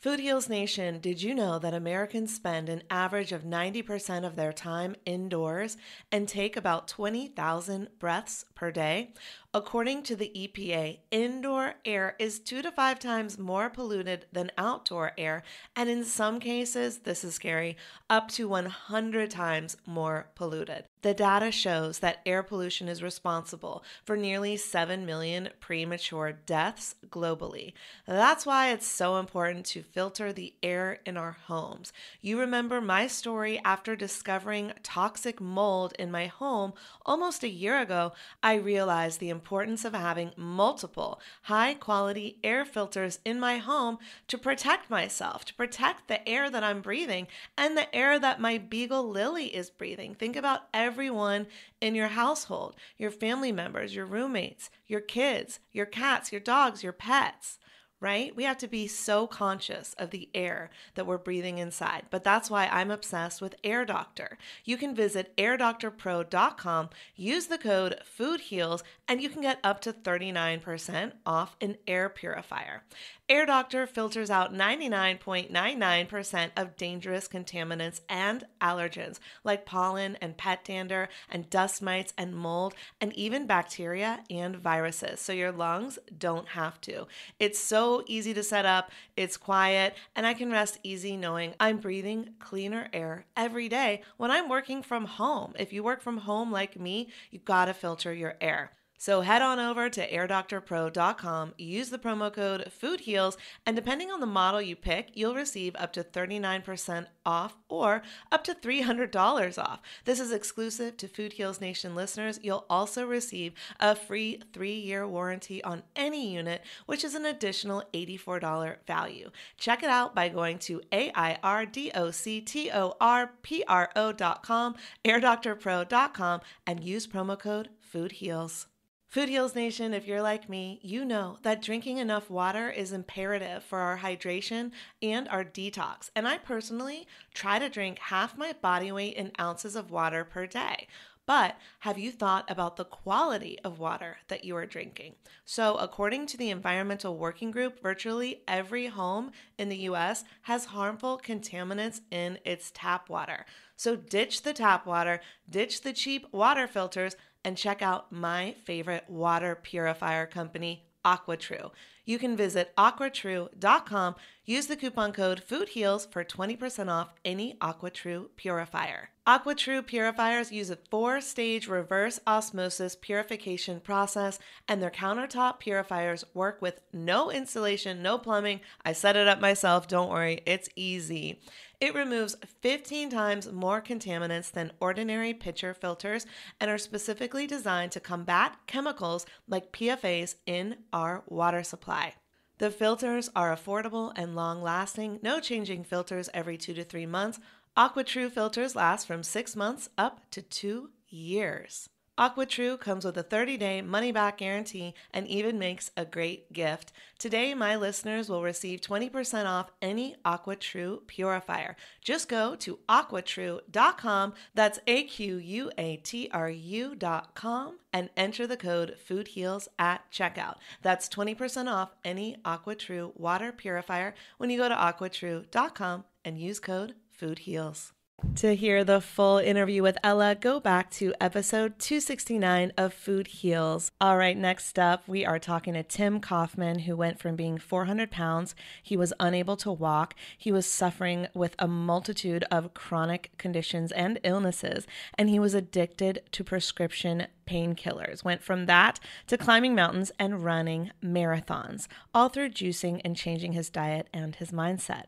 Food Heals Nation, did you know that Americans spend an average of ninety percent of their time indoors and take about twenty thousand breaths per day? According to the E P A, indoor air is two to five times more polluted than outdoor air, and in some cases, this is scary, up to one hundred times more polluted. The data shows that air pollution is responsible for nearly seven million premature deaths globally. That's why it's so important to filter the air in our homes. You remember my story after discovering toxic mold in my home almost a year ago. I realized the importance of having multiple high-quality air filters in my home to protect myself, to protect the air that I'm breathing and the air that my beagle Lily is breathing. Think about everything. Everyone in your household, your family members, your roommates, your kids, your cats, your dogs, your pets, right? We have to be so conscious of the air that we're breathing inside. But that's why I'm obsessed with Air Doctor. You can visit air doctor pro dot com, use the code FoodHeals, and you can get up to thirty-nine percent off an air purifier. Air Doctor filters out ninety-nine point nine nine percent of dangerous contaminants and allergens like pollen and pet dander and dust mites and mold and even bacteria and viruses, so your lungs don't have to. It's so easy to set up, it's quiet, and I can rest easy knowing I'm breathing cleaner air every day when I'm working from home. If you work from home like me, you've got to filter your air. So head on over to air doctor pro dot com, use the promo code FoodHeals, and depending on the model you pick, you'll receive up to thirty-nine percent off or up to three hundred dollars off. This is exclusive to Food Heals Nation listeners. You'll also receive a free three-year warranty on any unit, which is an additional eighty-four dollars value. Check it out by going to A I R D O C T O R P R O dot com, air doctor pro dot com, and use promo code FoodHeals. Food Heals Nation, if you're like me, you know that drinking enough water is imperative for our hydration and our detox. And I personally try to drink half my body weight in ounces of water per day. But have you thought about the quality of water that you are drinking? So according to the Environmental Working Group, virtually every home in the U S has harmful contaminants in its tap water. So ditch the tap water, ditch the cheap water filters, and check out my favorite water purifier company, AquaTrue. You can visit aqua true dot com, use the coupon code FoodHeals for twenty percent off any AquaTrue purifier. AquaTrue purifiers use a four-stage reverse osmosis purification process, and their countertop purifiers work with no insulation, no plumbing. I set it up myself, don't worry, it's easy. It removes fifteen times more contaminants than ordinary pitcher filters and are specifically designed to combat chemicals like P F A S in our water supply. The filters are affordable and long-lasting, no changing filters every two to three months. AquaTrue filters last from six months up to two years. AquaTrue comes with a thirty-day money-back guarantee and even makes a great gift. Today, my listeners will receive twenty percent off any AquaTrue purifier. Just go to aqua true dot com, that's A Q U A T R U dot com, and enter the code FoodHeals at checkout. That's twenty percent off any AquaTrue water purifier when you go to aqua true dot com and use code FoodHeals. To hear the full interview with Ella, go back to episode two sixty-nine of Food Heals. All right, next up, we are talking to Tim Kaufman, who went from being four hundred pounds. He was unable to walk. He was suffering with a multitude of chronic conditions and illnesses, and he was addicted to prescription painkillers. Went from that to climbing mountains and running marathons, all through juicing and changing his diet and his mindset.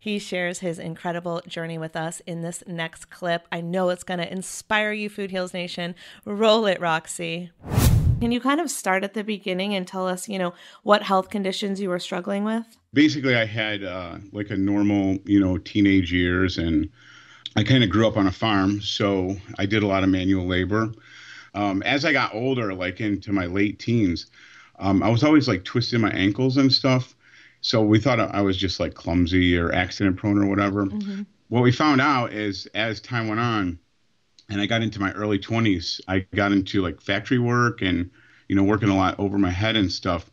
He shares his incredible journey with us in this next clip. I know it's going to inspire you, Food Heals Nation. Roll it, Roxy. Can you kind of start at the beginning and tell us, you know, what health conditions you were struggling with? Basically, I had uh, like a normal, you know, teenage years, and I kind of grew up on a farm, so I did a lot of manual labor. Um, as I got older, like into my late teens, um, I was always like twisting my ankles and stuff. So we thought I was just like clumsy or accident prone or whatever. Mm-hmm. What we found out is as time went on and I got into my early twenties, I got into like factory work and, you know, working a lot over my head and stuff.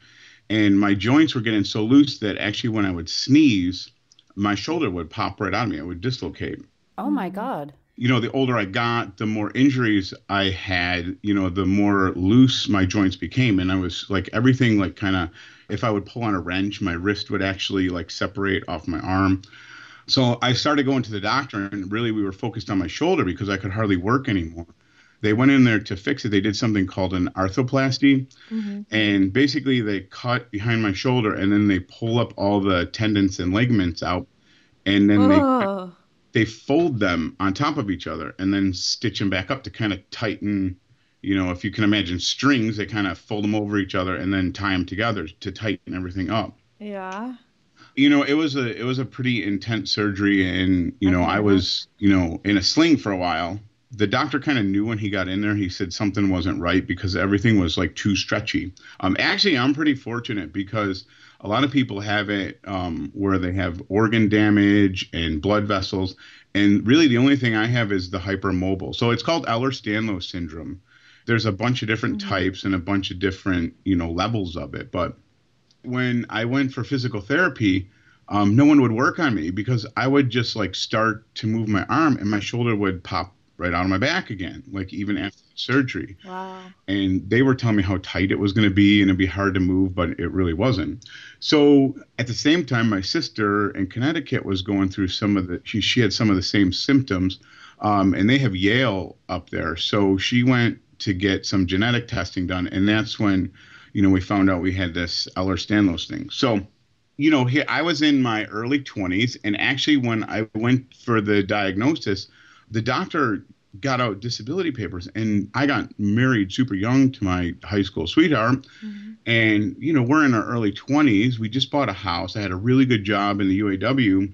And my joints were getting so loose that actually when I would sneeze, my shoulder would pop right out of me. It would dislocate. Oh, my God. You know, the older I got, the more injuries I had, you know, the more loose my joints became. And I was like everything, like kind of, if I would pull on a wrench, my wrist would actually like separate off my arm. So I started going to the doctor, and really we were focused on my shoulder because I could hardly work anymore. They went in there to fix it. They did something called an arthroplasty. Mm-hmm. And basically they cut behind my shoulder and then they pull up all the tendons and ligaments out. And then Whoa. they... They fold them on top of each other and then stitch them back up to kind of tighten, you know, if you can imagine strings, they kind of fold them over each other and then tie them together to tighten everything up. Yeah. You know, it was a, it was a pretty intense surgery, and, you know, I, I was, you know, in a sling for a while. The doctor kind of knew when he got in there, he said something wasn't right because everything was like too stretchy. Um, actually, I'm pretty fortunate because a lot of people have it um, where they have organ damage and blood vessels. And really the only thing I have is the hypermobile. So it's called Ehlers-Danlos syndrome. There's a bunch of different mm-hmm. types and a bunch of different, you know, levels of it. But when I went for physical therapy, um, no one would work on me because I would just like start to move my arm and my shoulder would pop right out of my back again, like even after the surgery. Wow. And they were telling me how tight it was going to be and it'd be hard to move, but it really wasn't. So at the same time, my sister in Connecticut was going through some of the, she, she had some of the same symptoms, um, and they have Yale up there. So she went to get some genetic testing done. And that's when, you know, we found out we had this Ehlers-Danlos thing. So, you know, I was in my early twenties, and actually when I went for the diagnosis, the doctor got out disability papers, and I got married super young to my high school sweetheart. Mm-hmm. And, you know, we're in our early twenties. We just bought a house. I had a really good job in the U A W.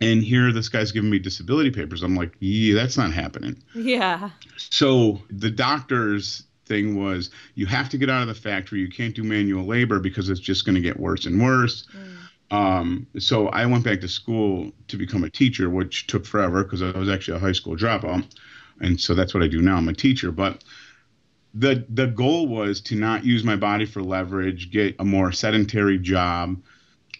And here this guy's giving me disability papers. I'm like, yeah, that's not happening. Yeah. So the doctor's thing was, you have to get out of the factory. You can't do manual labor because it's just going to get worse and worse. Mm. Um, so I went back to school to become a teacher, which took forever because I was actually a high school dropout. And so that's what I do now. I'm a teacher. But the the goal was to not use my body for leverage, get a more sedentary job.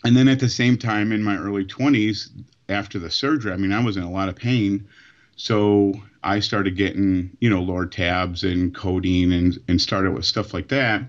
And then at the same time, in my early twenties, after the surgery, I mean, I was in a lot of pain. So I started getting, you know, Lord tabs and codeine and, and started with stuff like that.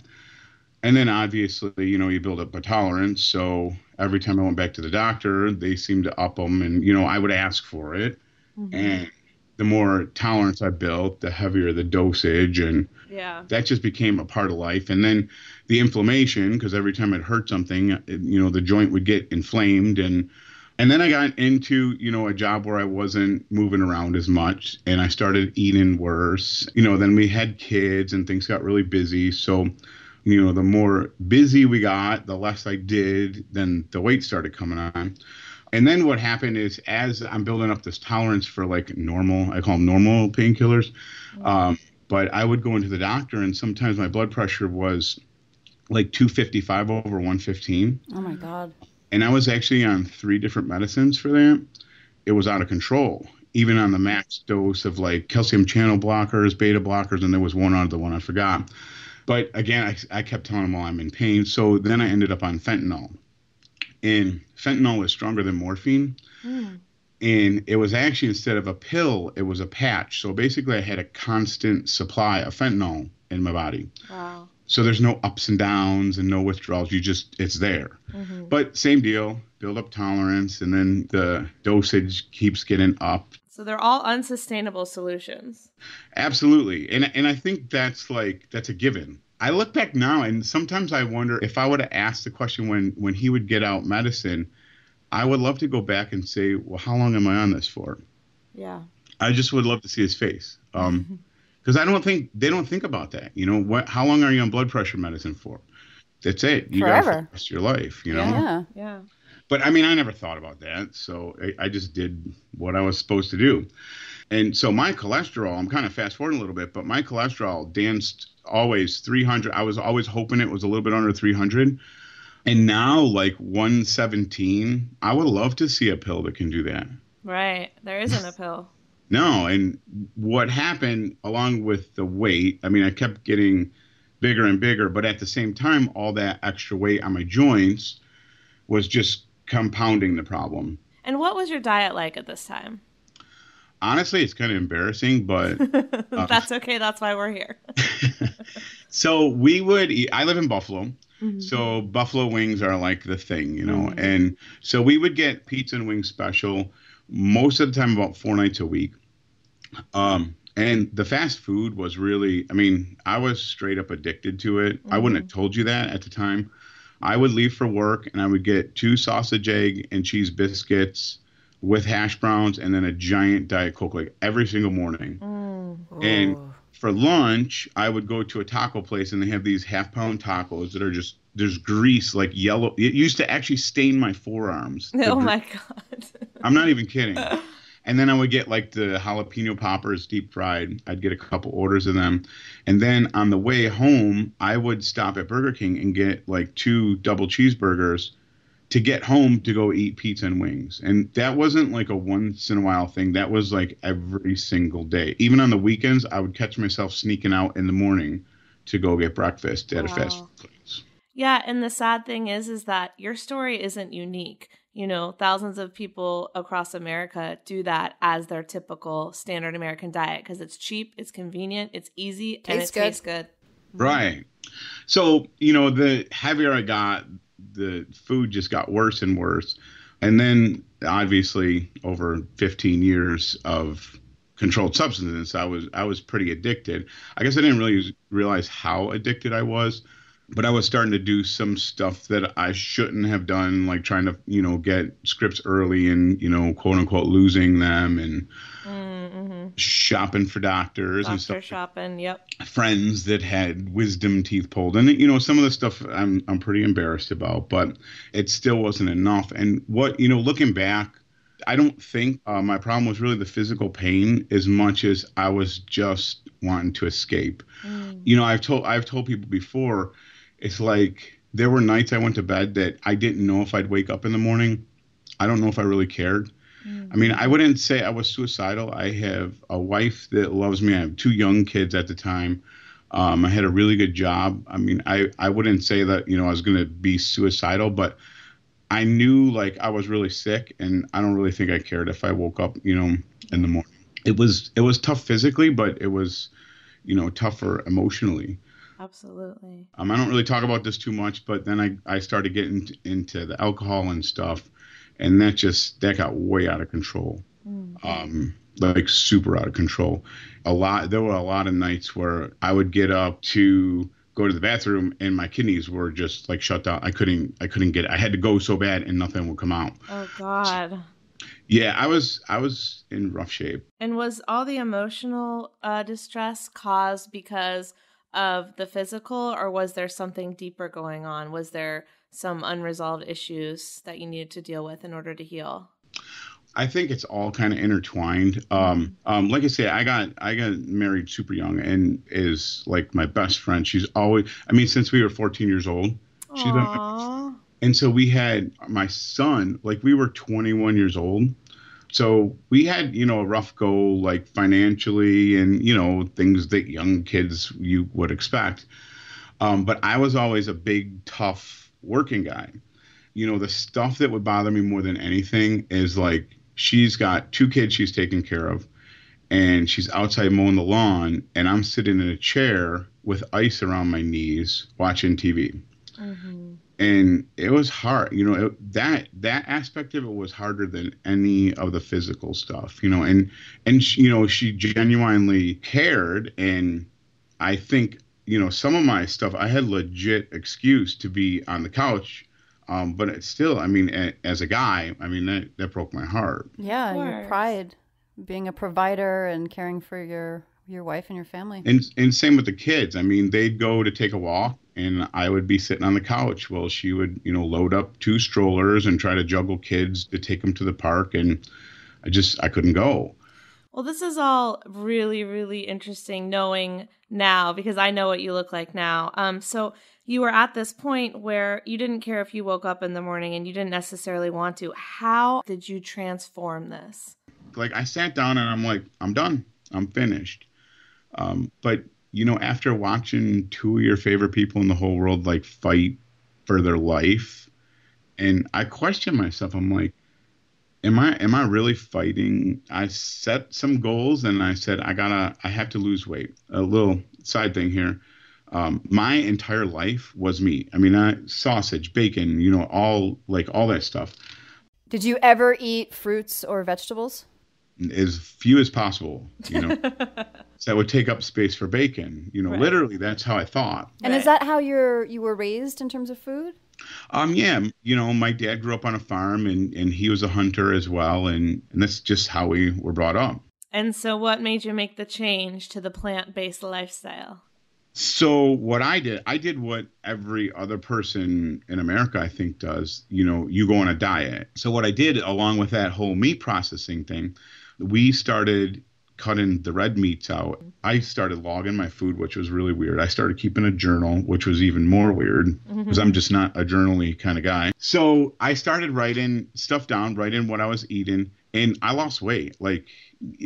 And then obviously, you know, you build up a tolerance. So every time I went back to the doctor, they seemed to up them. And, you know, I would ask for it. Mm-hmm. And the more tolerance I built, the heavier the dosage. And yeah, that just became a part of life. And then the inflammation, because every time it hurt something, it, you know, the joint would get inflamed. And and then I got into, you know, a job where I wasn't moving around as much. And I started eating worse. You know, then we had kids and things got really busy. So, you know, the more busy we got, the less I did, then the weight started coming on. And then what happened is as I'm building up this tolerance for like normal, I call them normal painkillers, um, but I would go into the doctor and sometimes my blood pressure was like two fifty-five over one fifteen. Oh, my God. And I was actually on three different medicines for that. It was out of control, even on the max dose of like calcium channel blockers, beta blockers, and there was one other one I forgot. But again, I, I kept telling them, well, I'm in pain. So then I ended up on fentanyl. And fentanyl is stronger than morphine. Mm. And it was actually, instead of a pill, it was a patch. So basically I had a constant supply of fentanyl in my body. Wow. So there's no ups and downs and no withdrawals. You just, it's there. Mm-hmm. But same deal, build up tolerance, and then the dosage keeps getting up. So they're all unsustainable solutions. Absolutely. And and I think that's like, that's a given. I look back now and sometimes I wonder if I would have asked the question when, when he would get out medicine, I would love to go back and say, well, how long am I on this for? Yeah. I just would love to see his face. Um, because I don't think, they don't think about that. You know, what, how long are you on blood pressure medicine for? That's it. You Forever. Got to fix your life, you know? Yeah, yeah. But I mean, I never thought about that. So I, I just did what I was supposed to do. And so my cholesterol, I'm kind of fast forwarding a little bit, but my cholesterol danced always three hundred. I was always hoping it was a little bit under three hundred. And now like one seventeen, I would love to see a pill that can do that. Right. There isn't a pill. No. And what happened along with the weight, I mean, I kept getting bigger and bigger, but at the same time, all that extra weight on my joints was just compounding the problem. And what was your diet like at this time? Honestly, it's kind of embarrassing, but... Uh, that's okay. That's why we're here. So we would eat... I live in Buffalo. Mm-hmm. So buffalo wings are like the thing, you know. Mm-hmm. And so we would get pizza and wings special most of the time, about four nights a week. Um, and the fast food was really, I mean, I was straight up addicted to it. Mm-hmm. I wouldn't have told you that at the time. I would leave for work and I would get two sausage, egg, and cheese biscuits with hash browns and then a giant Diet Coke like every single morning. Mm-hmm. And for lunch, I would go to a taco place and they have these half pound tacos that are just, there's grease, like yellow. It used to actually stain my forearms. Oh gr- my God. I'm not even kidding. And then I would get like the jalapeno poppers deep fried. I'd get a couple orders of them. And then on the way home, I would stop at Burger King and get like two double cheeseburgers to get home to go eat pizza and wings. And that wasn't like a once in a while thing. That was like every single day. Even on the weekends, I would catch myself sneaking out in the morning to go get breakfast at wow. a fast food place. Yeah, and the sad thing is, is that your story isn't unique. You know, thousands of people across America do that as their typical standard American diet because it's cheap, it's convenient, it's easy, tastes and it good. tastes good. Right. So, you know, the heavier I got, the food just got worse and worse. And then obviously over fifteen years of controlled substances, I was, I was pretty addicted. I guess I didn't really realize how addicted I was, but I was starting to do some stuff that I shouldn't have done, like trying to, you know, get scripts early and, you know, quote unquote, losing them and mm-hmm. shopping for doctors Doctor and stuff. Shopping, yep. Friends that had wisdom teeth pulled. And, you know, some of the stuff I'm I'm pretty embarrassed about, but it still wasn't enough. And what, you know, looking back, I don't think uh, my problem was really the physical pain as much as I was just wanting to escape. Mm. You know, I've told I've told people before, it's like there were nights I went to bed that I didn't know if I'd wake up in the morning. I don't know if I really cared. Mm. I mean, I wouldn't say I was suicidal. I have a wife that loves me. I have two young kids at the time. Um, I had a really good job. I mean, I, I wouldn't say that, you know, I was going to be suicidal, but I knew like I was really sick and I don't really think I cared if I woke up, you know, in the morning. It was, it was tough physically, but it was, you know, tougher emotionally. Absolutely. Um, I don't really talk about this too much, but then I, I started getting t- into the alcohol and stuff, and that just, that got way out of control, mm. um, like super out of control. A lot, there were a lot of nights where I would get up to go to the bathroom and my kidneys were just like shut down. I couldn't, I couldn't get it. I had to go so bad and nothing would come out. Oh God. So, yeah, I was I was in rough shape. And was all the emotional uh, distress caused because of the physical, or was there something deeper going on? Was there some unresolved issues that you needed to deal with in order to heal? I think it's all kind of intertwined. Um, um, like I say, I got I got married super young and is like my best friend. She's always, I mean, since we were fourteen years old, Aww. She's been my best. And so we had my son, like we were twenty-one years old. So we had, you know, a rough go, like financially and, you know, things that young kids you would expect. Um, but I was always a big, tough working guy. You know, the stuff that would bother me more than anything is like She's got two kids she's taking care of, and she's outside mowing the lawn, and I'm sitting in a chair with ice around my knees watching T V. Mm-hmm. And it was hard. You know, it, that that aspect of it was harder than any of the physical stuff, you know. And, and she, you know, she genuinely cared. And I think, you know, some of my stuff, I had legit excuse to be on the couch. Um, but it's still, I mean, a, as a guy, I mean, that, that broke my heart. Yeah, your pride, being a provider and caring for your your wife and your family. And and same with the kids. I mean, they'd go to take a walk, and I would be sitting on the couch while she would, you know, load up two strollers and try to juggle kids to take them to the park. And I just, I couldn't go. Well, this is all really, really interesting knowing now, because I know what you look like now. Um, so you were at this point where you didn't care if you woke up in the morning and you didn't necessarily want to. How did you transform this? Like, I sat down and I'm like, I'm done. I'm finished. Um, but, you know, after watching two of your favorite people in the whole world, like, fight for their life, and I question myself. I'm like, am I, am I really fighting? I set some goals, and I said, I gotta, I have to lose weight. A little side thing here. Um, my entire life was meat. I mean, I, sausage, bacon, you know, all like all that stuff. Did you ever eat fruits or vegetables? As few as possible, you know, so that would take up space for bacon. You know, right. Literally, that's how I thought. And right. Is that how you're you were raised in terms of food? Um, yeah. You know, my dad grew up on a farm, and, and he was a hunter as well. And, and that's just how we were brought up. And so what made you make the change to the plant-based lifestyle? So what I did, I did what every other person in America, I think, does. You know, you go on a diet. So what I did, along with that whole meat processing thing, we started cutting the red meats out. I started logging my food, which was really weird. I started keeping a journal, which was even more weird, because mm-hmm. I'm just not a journal-y kind of guy. So I started writing stuff down, writing what I was eating, and I lost weight. Like,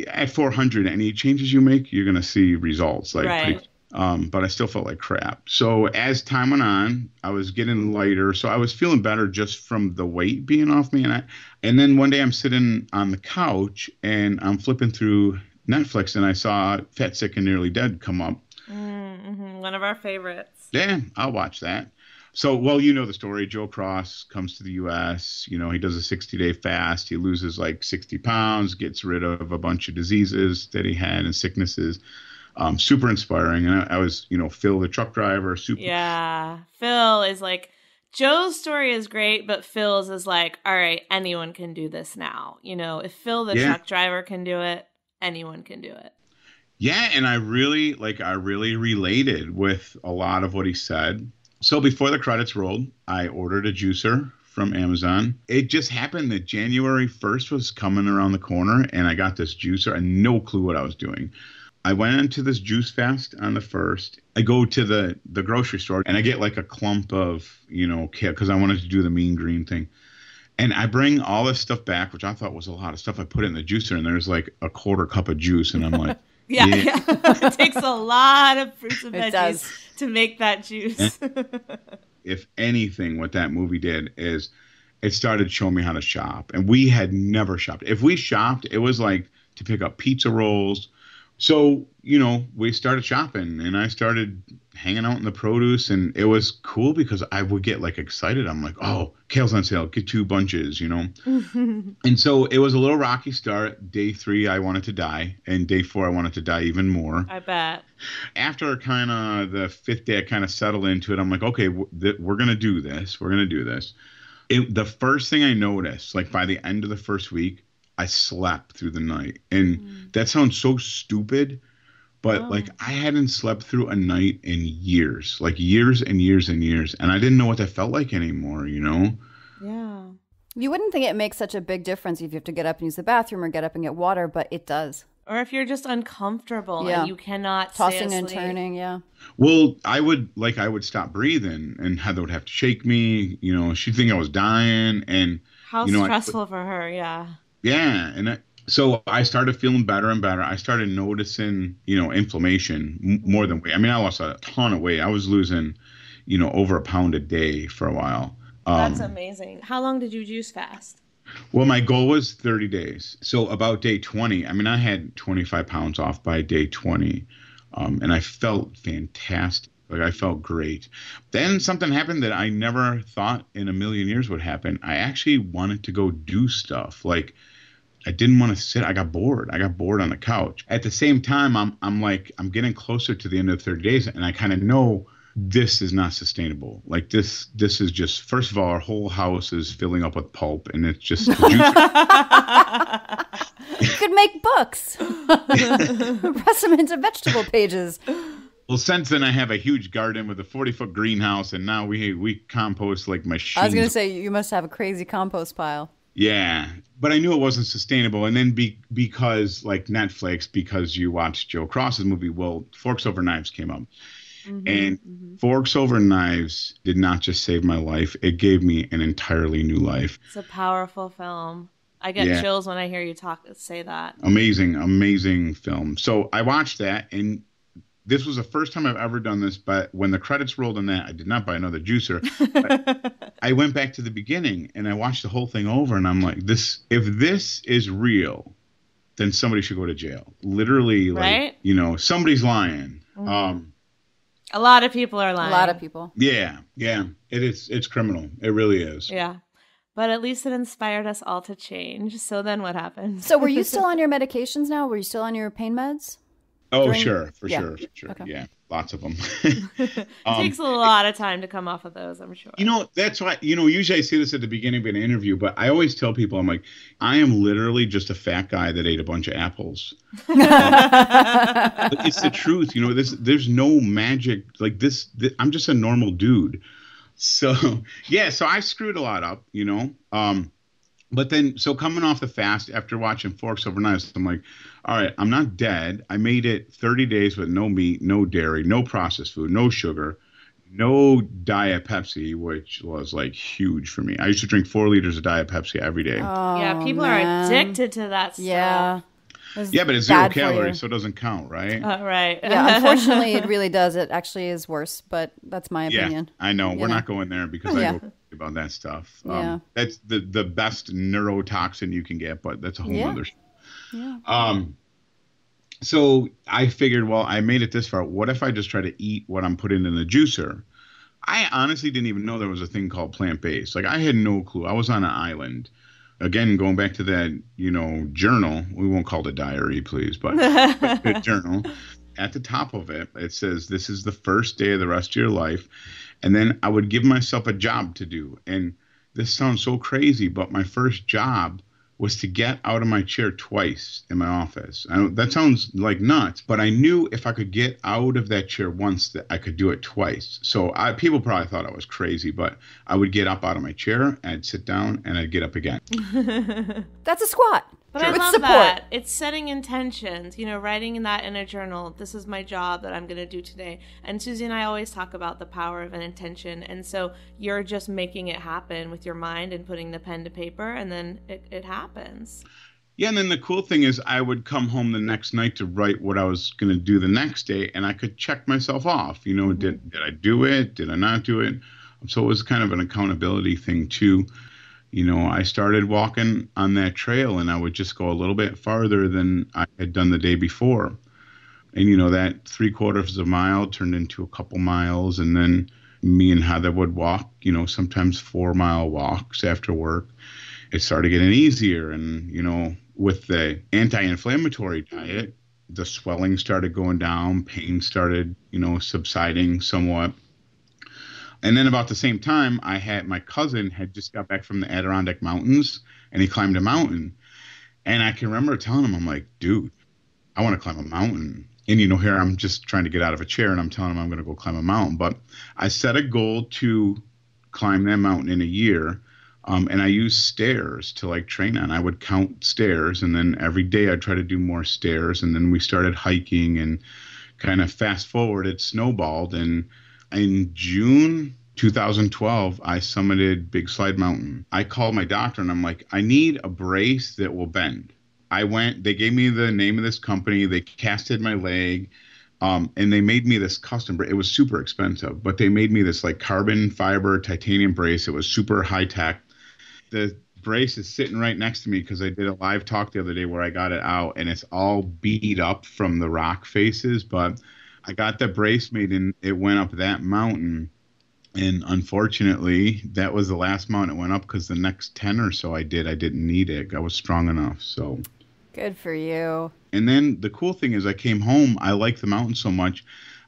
at four hundred, any changes you make, you're going to see results. Like, right. Pretty, um, but I still felt like crap. So as time went on, I was getting lighter. So I was feeling better just from the weight being off me. And I, and then one day I'm sitting on the couch and I'm flipping through Netflix, and I saw Fat, Sick, and Nearly Dead come up. Mm-hmm. One of our favorites. Yeah, I'll watch that. So, well, you know the story. Joe Cross comes to the U S You know, he does a sixty-day fast. He loses like sixty pounds, gets rid of a bunch of diseases that he had and sicknesses. Um, super inspiring. And I, I was, you know, Phil, the truck driver. Super. Yeah. Phil is like, Joe's story is great, but Phil's is like, all right, anyone can do this now. You know, if Phil, the yeah. truck driver, can do it, anyone can do it. Yeah. And I really, like, I really related with a lot of what he said. So before the credits rolled, I ordered a juicer from Amazon. It just happened that January first was coming around the corner, and I got this juicer. I had no clue what I was doing. I went into this juice fast on the first. I go to the, the grocery store, and I get like a clump of, you know, because I wanted to do the mean green thing. And I bring all this stuff back, which I thought was a lot of stuff. I put it in the juicer, and there's like a quarter cup of juice. And I'm like, yeah, yeah. yeah. It takes a lot of fruits and veggies to make that juice. If anything, what that movie did is it started showing me how to shop. And we had never shopped. If we shopped, it was like to pick up pizza rolls. So, you know, we started shopping, and I started hanging out in the produce, and it was cool because I would get like excited. I'm like, oh, kale's on sale, get two bunches, you know? And so it was a little rocky start. Day three, I wanted to die. And day four, I wanted to die even more. I bet. After kind of the fifth day, I kind of settled into it. I'm like, okay, w- th- we're going to do this. We're going to do this. It, the first thing I noticed, like by the end of the first week, I slept through the night. And mm. that sounds so stupid, but oh. like I hadn't slept through a night in years, like years and years and years. And I didn't know what that felt like anymore, you know? Yeah. You wouldn't think it makes such a big difference if you have to get up and use the bathroom or get up and get water, but it does. Or if you're just uncomfortable yeah. and you cannot Tossing stay asleep. And turning, yeah. Well, I would, like, I would stop breathing, and Heather would have to shake me. You know, she'd think I was dying. And How you know, stressful I, for her, yeah. Yeah. And I, so I started feeling better and better. I started noticing, you know, inflammation m- more than weight. I mean, I lost a ton of weight. I was losing, you know, over a pound a day for a while. Um, That's amazing. How long did you juice fast? Well, my goal was thirty days. So about day twenty, I mean, I had twenty-five pounds off by day twenty, um, and I felt fantastic. Like, I felt great. Then something happened that I never thought in a million years would happen. I actually wanted to go do stuff. Like, I didn't want to sit. I got bored. I got bored on the couch. At the same time, I'm I'm like, I'm getting closer to the end of the thirty days, and I kind of know this is not sustainable. Like, this this is just, first of all, our whole house is filling up with pulp, and it's just you could make books. Press them into vegetable pages. Well, since then, I have a huge garden with a forty-foot greenhouse, and now we we compost like machines. I was going to say, you must have a crazy compost pile. Yeah, but I knew it wasn't sustainable. And then be, because, like Netflix, because you watched Joe Cross's movie, well, Forks Over Knives came up. Mm-hmm, and mm-hmm. Forks Over Knives did not just save my life. It gave me an entirely new life. It's a powerful film. I get yeah. chills when I hear you talk say that. Amazing, amazing film. So I watched that, and this was the first time I've ever done this, but when the credits rolled on that, I did not buy another juicer. I went back to the beginning and I watched the whole thing over, and I'm like, this, if this is real, then somebody should go to jail. Literally, like, right? You know, somebody's lying. Mm-hmm. Um, a lot of people are lying. A lot of people. Yeah. Yeah. It is. It's criminal. It really is. Yeah. But at least it inspired us all to change. So then what happened? So were you still on your medications now? Were you still on your pain meds? Oh, During, sure, for yeah. sure, for sure. Okay. Yeah, lots of them. It um, takes a lot of time to come off of those, I'm sure. You know, that's why, you know, usually I say this at the beginning of an interview, but I always tell people, I'm like, I am literally just a fat guy that ate a bunch of apples. Um, but it's the truth. You know, this, there's no magic. Like this, this, I'm just a normal dude. So, yeah, so I screwed a lot up, you know. Um But then, so coming off the fast after watching Forks Over Knives, I'm like, all right, I'm not dead. I made it thirty days with no meat, no dairy, no processed food, no sugar, no Diet Pepsi, which was like huge for me. I used to drink four liters of Diet Pepsi every day. Oh, yeah, people man. are addicted to that stuff. Yeah. It's yeah, but it's zero calories, so it doesn't count, right? Uh, right. Yeah, unfortunately, it really does. It actually is worse, but that's my opinion. Yeah, I know. You We're know? not going there because oh, I yeah. go about that stuff. Um, yeah. That's the, the best neurotoxin you can get, but that's a whole yeah. other show. Yeah. Um, so I figured, well, I made it this far. What if I just try to eat what I'm putting in the juicer? I honestly didn't even know there was a thing called plant-based. Like, I had no clue. I was on an island. Again, going back to that, you know, journal, we won't call it a diary, please, but a journal. At the top of it, it says, this is the first day of the rest of your life. And then I would give myself a job to do. And this sounds so crazy, but my first job was to get out of my chair twice in my office. I don't, that sounds like nuts, but I knew if I could get out of that chair once, that I could do it twice. So I, people probably thought I was crazy, but I would get up out of my chair, I'd sit down, and I'd get up again. That's a squat. But sure. I love support. that. It's setting intentions, you know, writing that in a journal. This is my job that I'm going to do today. And Susie and I always talk about the power of an intention. And so you're just making it happen with your mind and putting the pen to paper, and then it, it happens. Yeah. And then the cool thing is I would come home the next night to write what I was going to do the next day, and I could check myself off. You know, mm-hmm. did, did I do it? Did I not do it? So it was kind of an accountability thing too. You know, I started walking on that trail, and I would just go a little bit farther than I had done the day before. And, you know, that three quarters of a mile turned into a couple miles. And then me and Heather would walk, you know, sometimes four mile walks after work. It started getting easier. And, you know, with the anti-inflammatory diet, the swelling started going down, pain started, you know, subsiding somewhat. And then about the same time, I had my cousin had just got back from the Adirondack Mountains, and he climbed a mountain. And I can remember telling him, I'm like, dude, I want to climb a mountain. And, you know, here I'm just trying to get out of a chair, and I'm telling him I'm going to go climb a mountain. But I set a goal to climb that mountain in a year, um, and I used stairs to, like, train on. I would count stairs, and then every day I'd try to do more stairs. And then we started hiking, and kind of fast forward, it snowballed, and in June two thousand twelve, I summited Big Slide Mountain. I called my doctor, and I'm like, I need a brace that will bend. I went, they gave me the name of this company. They casted my leg, um, and they made me this custom brace. It was super expensive, but they made me this like carbon fiber titanium brace. It was super high tech. The brace is sitting right next to me because I did a live talk the other day where I got it out, and it's all beat up from the rock faces. But I got the brace made, and it went up that mountain. And unfortunately, that was the last mountain it went up, because the next ten or so I did, I didn't need it. I was strong enough. So good for you. And then the cool thing is I came home. I liked the mountain so much,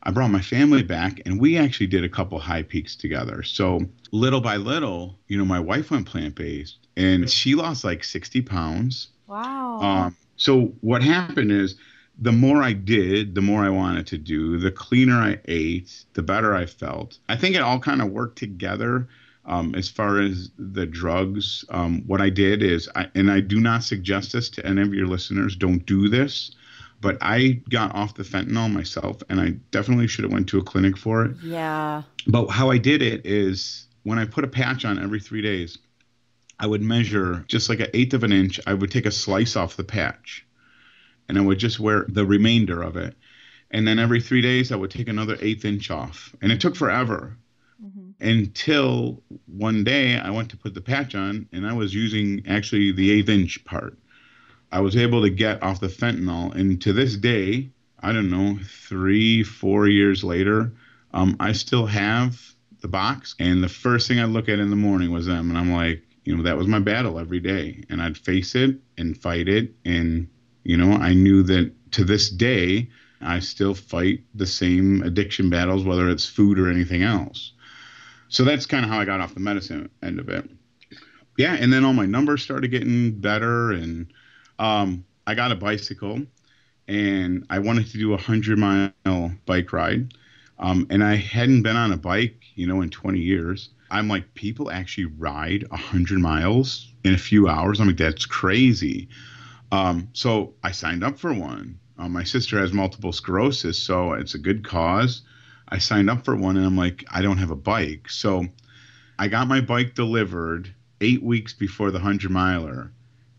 I brought my family back, and we actually did a couple high peaks together. So little by little, you know, my wife went plant-based, and she lost like sixty pounds. Wow. Um, so what happened is, the more I did, the more I wanted to do, the cleaner I ate, the better I felt. I think it all kind of worked together. Um, as far as the drugs, um, what I did is, I, and I do not suggest this to any of your listeners, don't do this, but I got off the fentanyl myself, and I definitely should have went to a clinic for it. Yeah. But how I did it is, when I put a patch on every three days, I would measure just like an eighth of an inch. I would take a slice off the patch, and I would just wear the remainder of it. And then every three days, I would take another eighth inch off. And it took forever, mm-hmm. until one day I went to put the patch on, and I was using actually the eighth inch part. I was able to get off the fentanyl. And to this day, I don't know, three, four years later, um, I still have the box. And the first thing I look at in the morning was them. And I'm like, you know, that was my battle every day. And I'd face it and fight it, and you know, I knew that to this day, I still fight the same addiction battles, whether it's food or anything else. So that's kind of how I got off the medicine end of it. Yeah. And then all my numbers started getting better. And um, I got a bicycle, and I wanted to do a hundred mile bike ride. Um, and I hadn't been on a bike, you know, in twenty years. I'm like, people actually ride a hundred miles in a few hours. I'm like, that's crazy. Um, so I signed up for one. Um, my sister has multiple sclerosis, so it's a good cause. I signed up for one, and I'm like, I don't have a bike. So I got my bike delivered eight weeks before the hundred miler,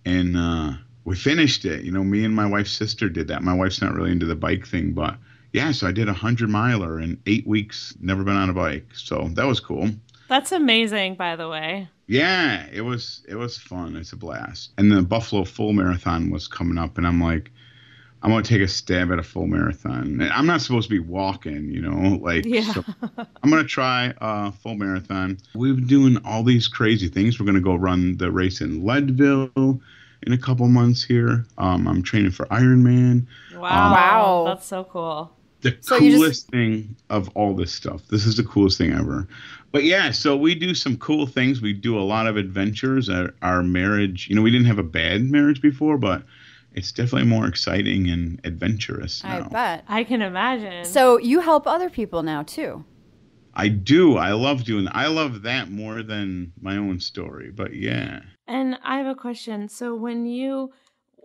and uh, we finished it. You know, me and my wife's sister did that. My wife's not really into the bike thing, but yeah, so I did a hundred miler in eight weeks, never been on a bike. So that was cool. That's amazing, by the way. Yeah, it was it was fun. It's a blast. And the Buffalo Full Marathon was coming up, and I'm like, I'm going to take a stab at a full marathon. And I'm not supposed to be walking, you know, like, yeah. So I'm going to try a full marathon. We've been doing all these crazy things. We're going to go run the race in Leadville in a couple months here. Um, I'm training for Ironman. Wow. Um, wow. That's so cool. The so coolest just... thing of all this stuff. This is the coolest thing ever. But yeah, so we do some cool things. We do a lot of adventures. Our, our marriage, you know, we didn't have a bad marriage before, but it's definitely more exciting and adventurous now. I bet. I can imagine. So you help other people now too. I do. I love doing that. I love that more than my own story, but yeah. And I have a question. So when you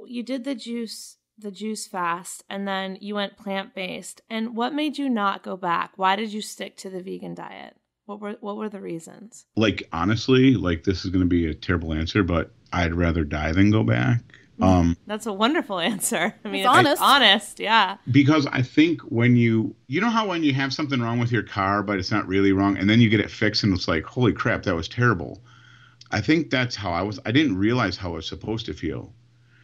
you did the juice the juice fast, and then you went plant-based. And what made you not go back? Why did you stick to the vegan diet? What were what were the reasons? Like, honestly, like, this is going to be a terrible answer, but I'd rather die than go back. Um, That's a wonderful answer. I mean, it's honest. It's honest, yeah. Because I think when you, you know how when you have something wrong with your car, but it's not really wrong, and then you get it fixed, and it's like, holy crap, that was terrible. I think that's how I was. I didn't realize how I was supposed to feel.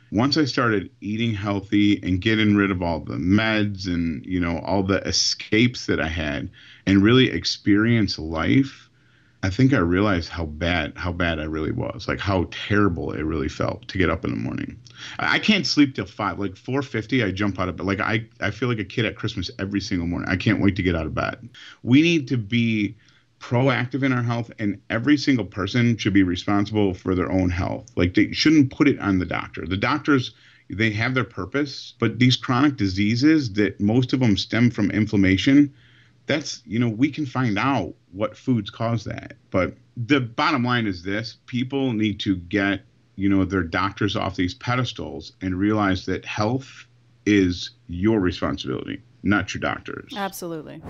Once I started eating healthy and getting rid of all the meds and, you know, all the escapes that I had and really experience life, I think I realized how bad, how bad I really was, like how terrible it really felt to get up in the morning. I can't sleep till five, like four fifty. I jump out of bed. Like I, I feel like a kid at Christmas every single morning. I can't wait to get out of bed. We need to be proactive in our health, and every single person should be responsible for their own health. Like, they shouldn't put it on the doctor. The doctors, they have their purpose, but these chronic diseases that most of them stem from inflammation, that's, you know, we can find out what foods cause that. But the bottom line is this: people need to get, you know, their doctors off these pedestals and realize that health is your responsibility, not your doctor's. Absolutely.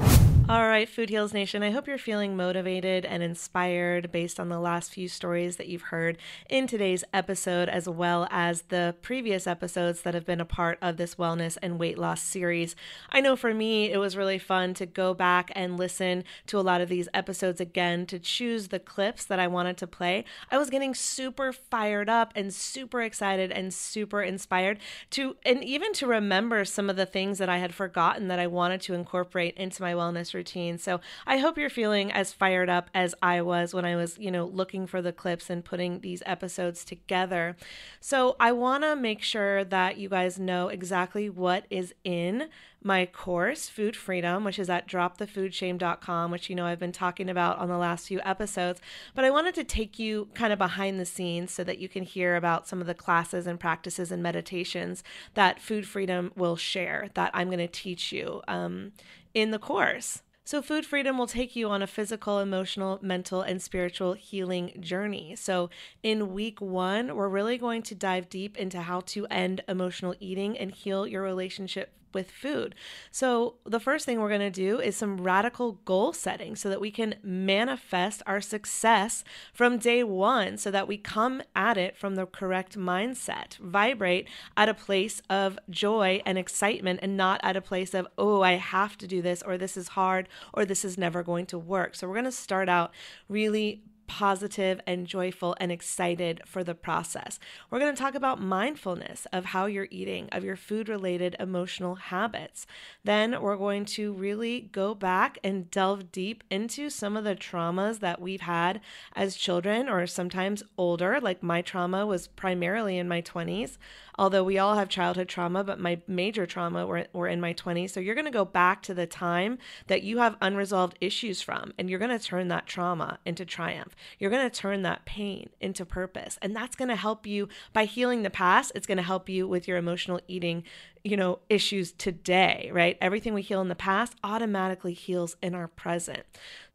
All right, Food Heals Nation, I hope you're feeling motivated and inspired based on the last few stories that you've heard in today's episode, as well as the previous episodes that have been a part of this wellness and weight loss series. I know for me, it was really fun to go back and listen to a lot of these episodes again to choose the clips that I wanted to play. I was getting super fired up and super excited and super inspired to, and even to remember some of the things that I had forgotten that I wanted to incorporate into my wellness routine. So I hope you're feeling as fired up as I was when I was, you know, looking for the clips and putting these episodes together. So I want to make sure that you guys know exactly what is in my course, Food Freedom, which is at drop the food shame dot com, which, you know, I've been talking about on the last few episodes, but I wanted to take you kind of behind the scenes so that you can hear about some of the classes and practices and meditations that Food Freedom will share that I'm going to teach you um, in the course. So Food Freedom will take you on a physical, emotional, mental, and spiritual healing journey. So in week one, we're really going to dive deep into how to end emotional eating and heal your relationship with food. So the first thing we're going to do is some radical goal setting so that we can manifest our success from day one so that we come at it from the correct mindset, vibrate at a place of joy and excitement and not at a place of, oh, I have to do this, or this is hard, or this is never going to work. So we're going to start out really positive and joyful and excited for the process. We're going to talk about mindfulness of how you're eating, of your food-related emotional habits. Then we're going to really go back and delve deep into some of the traumas that we've had as children or sometimes older, like my trauma was primarily in my twenties, although we all have childhood trauma, but my major trauma were, were in my twenties. So you're going to go back to the time that you have unresolved issues from, and you're going to turn that trauma into triumph. You're going to turn that pain into purpose. And that's going to help you by healing the past. It's going to help you with your emotional eating, you know, issues today, right? Everything we heal in the past automatically heals in our present.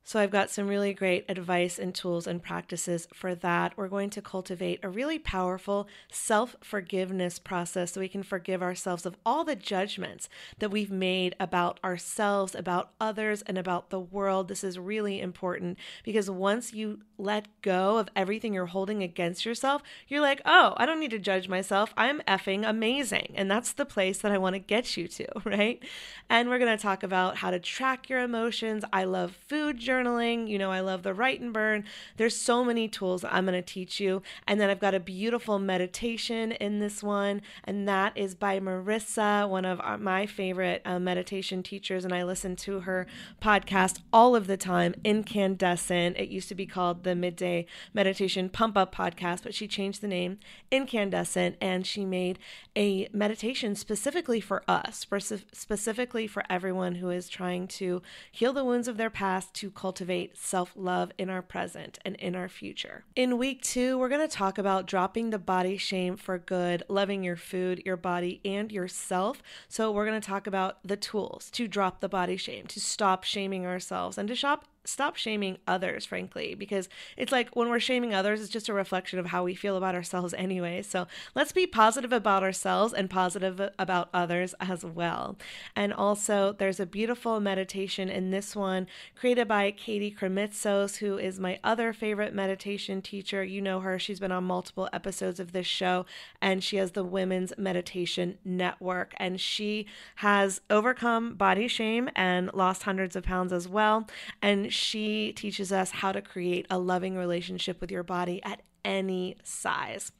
So I've got some really great advice and tools and practices for that. We're going to cultivate a really powerful self-forgiveness process so we can forgive ourselves of all the judgments that we've made about ourselves, about others, and about the world. This is really important because once you let go of everything you're holding against yourself, you're like, oh, I don't need to judge myself. I'm effing amazing. And that's the place that I want to get you to, right? And we're going to talk about how to track your emotions. I love food journals. Journaling, you know, I love the write and burn. There's so many tools I'm going to teach you. And then I've got a beautiful meditation in this one. And that is by Marissa, one of our, my favorite uh, meditation teachers. And I listen to her podcast all of the time, Incandescent. It used to be called the Midday Meditation Pump Up Podcast, but she changed the name, Incandescent. And she made a meditation specifically for us, for, specifically for everyone who is trying to heal the wounds of their past, to cultivate self-love in our present and in our future. In week two, we're going to talk about dropping the body shame for good, loving your food, your body, and yourself. So we're going to talk about the tools to drop the body shame, to stop shaming ourselves, and to shop Stop shaming others, frankly, because it's like when we're shaming others, it's just a reflection of how we feel about ourselves anyway. So let's be positive about ourselves and positive about others as well. And also there's a beautiful meditation in this one created by Katie Kremitzos, who is my other favorite meditation teacher. You know her. She's been on multiple episodes of this show, and she has the Women's Meditation Network, and she has overcome body shame and lost hundreds of pounds as well. And she teaches us how to create a loving relationship with your body at any size.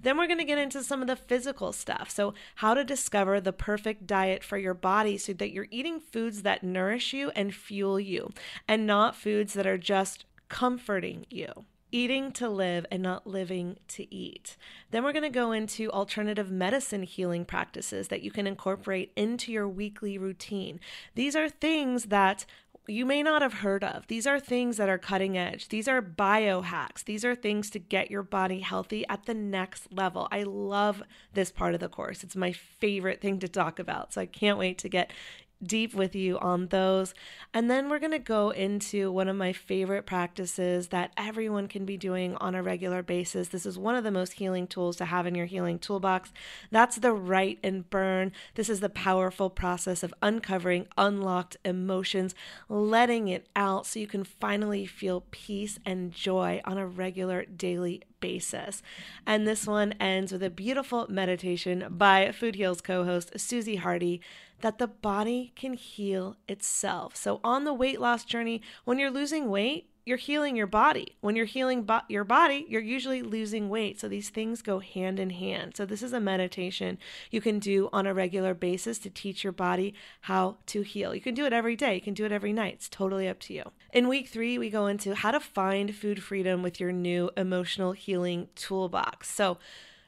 Then we're going to get into some of the physical stuff. So how to discover the perfect diet for your body so that you're eating foods that nourish you and fuel you and not foods that are just comforting you. Eating to live and not living to eat. Then we're going to go into alternative medicine healing practices that you can incorporate into your weekly routine. These are things that you may not have heard of. These are things that are cutting edge. These are biohacks. These are things to get your body healthy at the next level. I love this part of the course. It's my favorite thing to talk about. So I can't wait to get deep with you on those. And then we're going to go into one of my favorite practices that everyone can be doing on a regular basis. This is one of the most healing tools to have in your healing toolbox. That's the Write and Burn. This is the powerful process of uncovering unlocked emotions, letting it out so you can finally feel peace and joy on a regular daily basis. basis. And this one ends with a beautiful meditation by Food Heals co-host Susie Hardy that the body can heal itself. So on the weight loss journey, when you're losing weight, you're healing your body. When you're healing bo- your body, you're usually losing weight. So these things go hand in hand. So this is a meditation you can do on a regular basis to teach your body how to heal. You can do it every day. You can do it every night. It's totally up to you. In week three, we go into how to find food freedom with your new emotional healing toolbox. So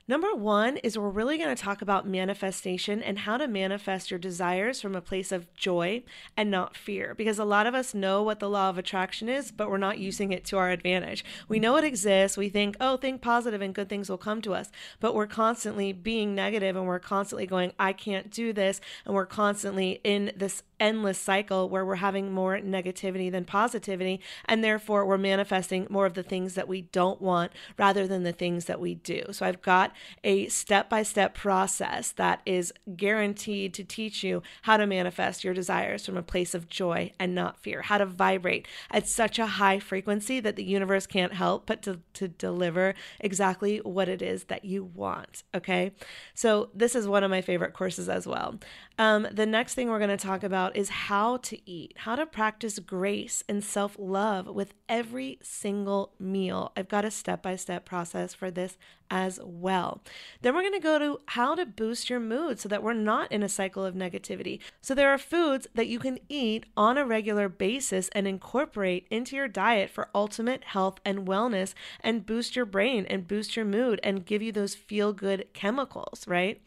number one is we're really going to talk about manifestation and how to manifest your desires from a place of joy and not fear, because a lot of us know what the law of attraction is, but we're not using it to our advantage. We know it exists. We think, oh, think positive and good things will come to us, but we're constantly being negative and we're constantly going, I can't do this. And we're constantly in this endless cycle where we're having more negativity than positivity, and therefore we're manifesting more of the things that we don't want rather than the things that we do. So I've got a step-by-step process that is guaranteed to teach you how to manifest your desires from a place of joy and not fear, how to vibrate at such a high frequency that the universe can't help but to, to deliver exactly what it is that you want, okay? So this is one of my favorite courses as well. Um, the next thing we're going to talk about is how to eat, how to practice grace and self-love with every single meal. I've got a step-by-step process for this as well. Then we're going to go to how to boost your mood so that we're not in a cycle of negativity. So there are foods that you can eat on a regular basis and incorporate into your diet for ultimate health and wellness and boost your brain and boost your mood and give you those feel-good chemicals, right?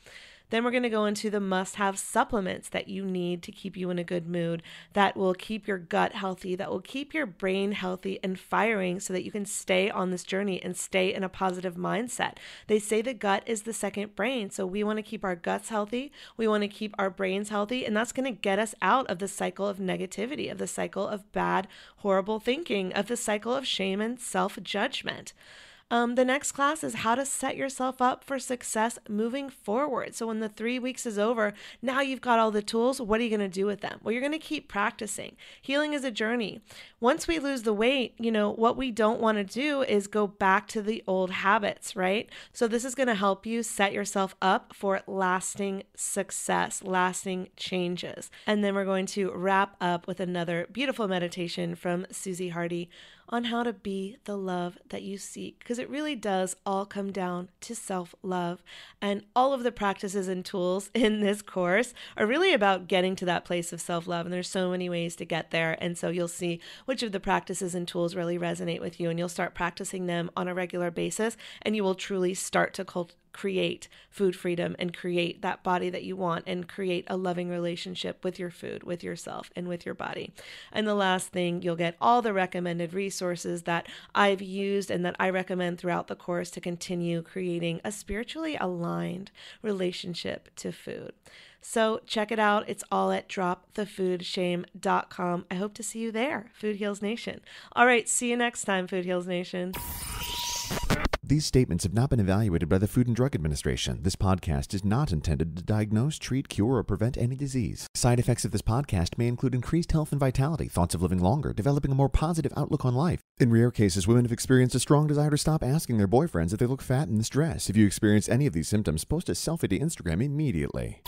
Then we're going to go into the must-have supplements that you need to keep you in a good mood, that will keep your gut healthy, that will keep your brain healthy and firing so that you can stay on this journey and stay in a positive mindset. They say the gut is the second brain, so we want to keep our guts healthy, we want to keep our brains healthy, and that's going to get us out of the cycle of negativity, of the cycle of bad, horrible thinking, of the cycle of shame and self-judgment. Um, the next class is how to set yourself up for success moving forward. So when the three weeks is over, now you've got all the tools. What are you going to do with them? Well, you're going to keep practicing. Healing is a journey. Once we lose the weight, you know, what we don't want to do is go back to the old habits, right? So this is going to help you set yourself up for lasting success, lasting changes. And then we're going to wrap up with another beautiful meditation from Susie Hardy on how to be the love that you seek, because it really does all come down to self-love. And all of the practices and tools in this course are really about getting to that place of self-love, and there's so many ways to get there. And so you'll see which of the practices and tools really resonate with you, and you'll start practicing them on a regular basis, and you will truly start to cultivate create food freedom and create that body that you want and create a loving relationship with your food, with yourself, and with your body. And the last thing, you'll get all the recommended resources that I've used and that I recommend throughout the course to continue creating a spiritually aligned relationship to food. So check it out. It's all at drop the food shame dot com. I hope to see you there, Food Heals Nation. All right, see you next time, Food Heals Nation. These statements have not been evaluated by the Food and Drug Administration. This podcast is not intended to diagnose, treat, cure, or prevent any disease. Side effects of this podcast may include increased health and vitality, thoughts of living longer, developing a more positive outlook on life. In rare cases, women have experienced a strong desire to stop asking their boyfriends if they look fat and in this dress. If you experience any of these symptoms, post a selfie to Instagram immediately.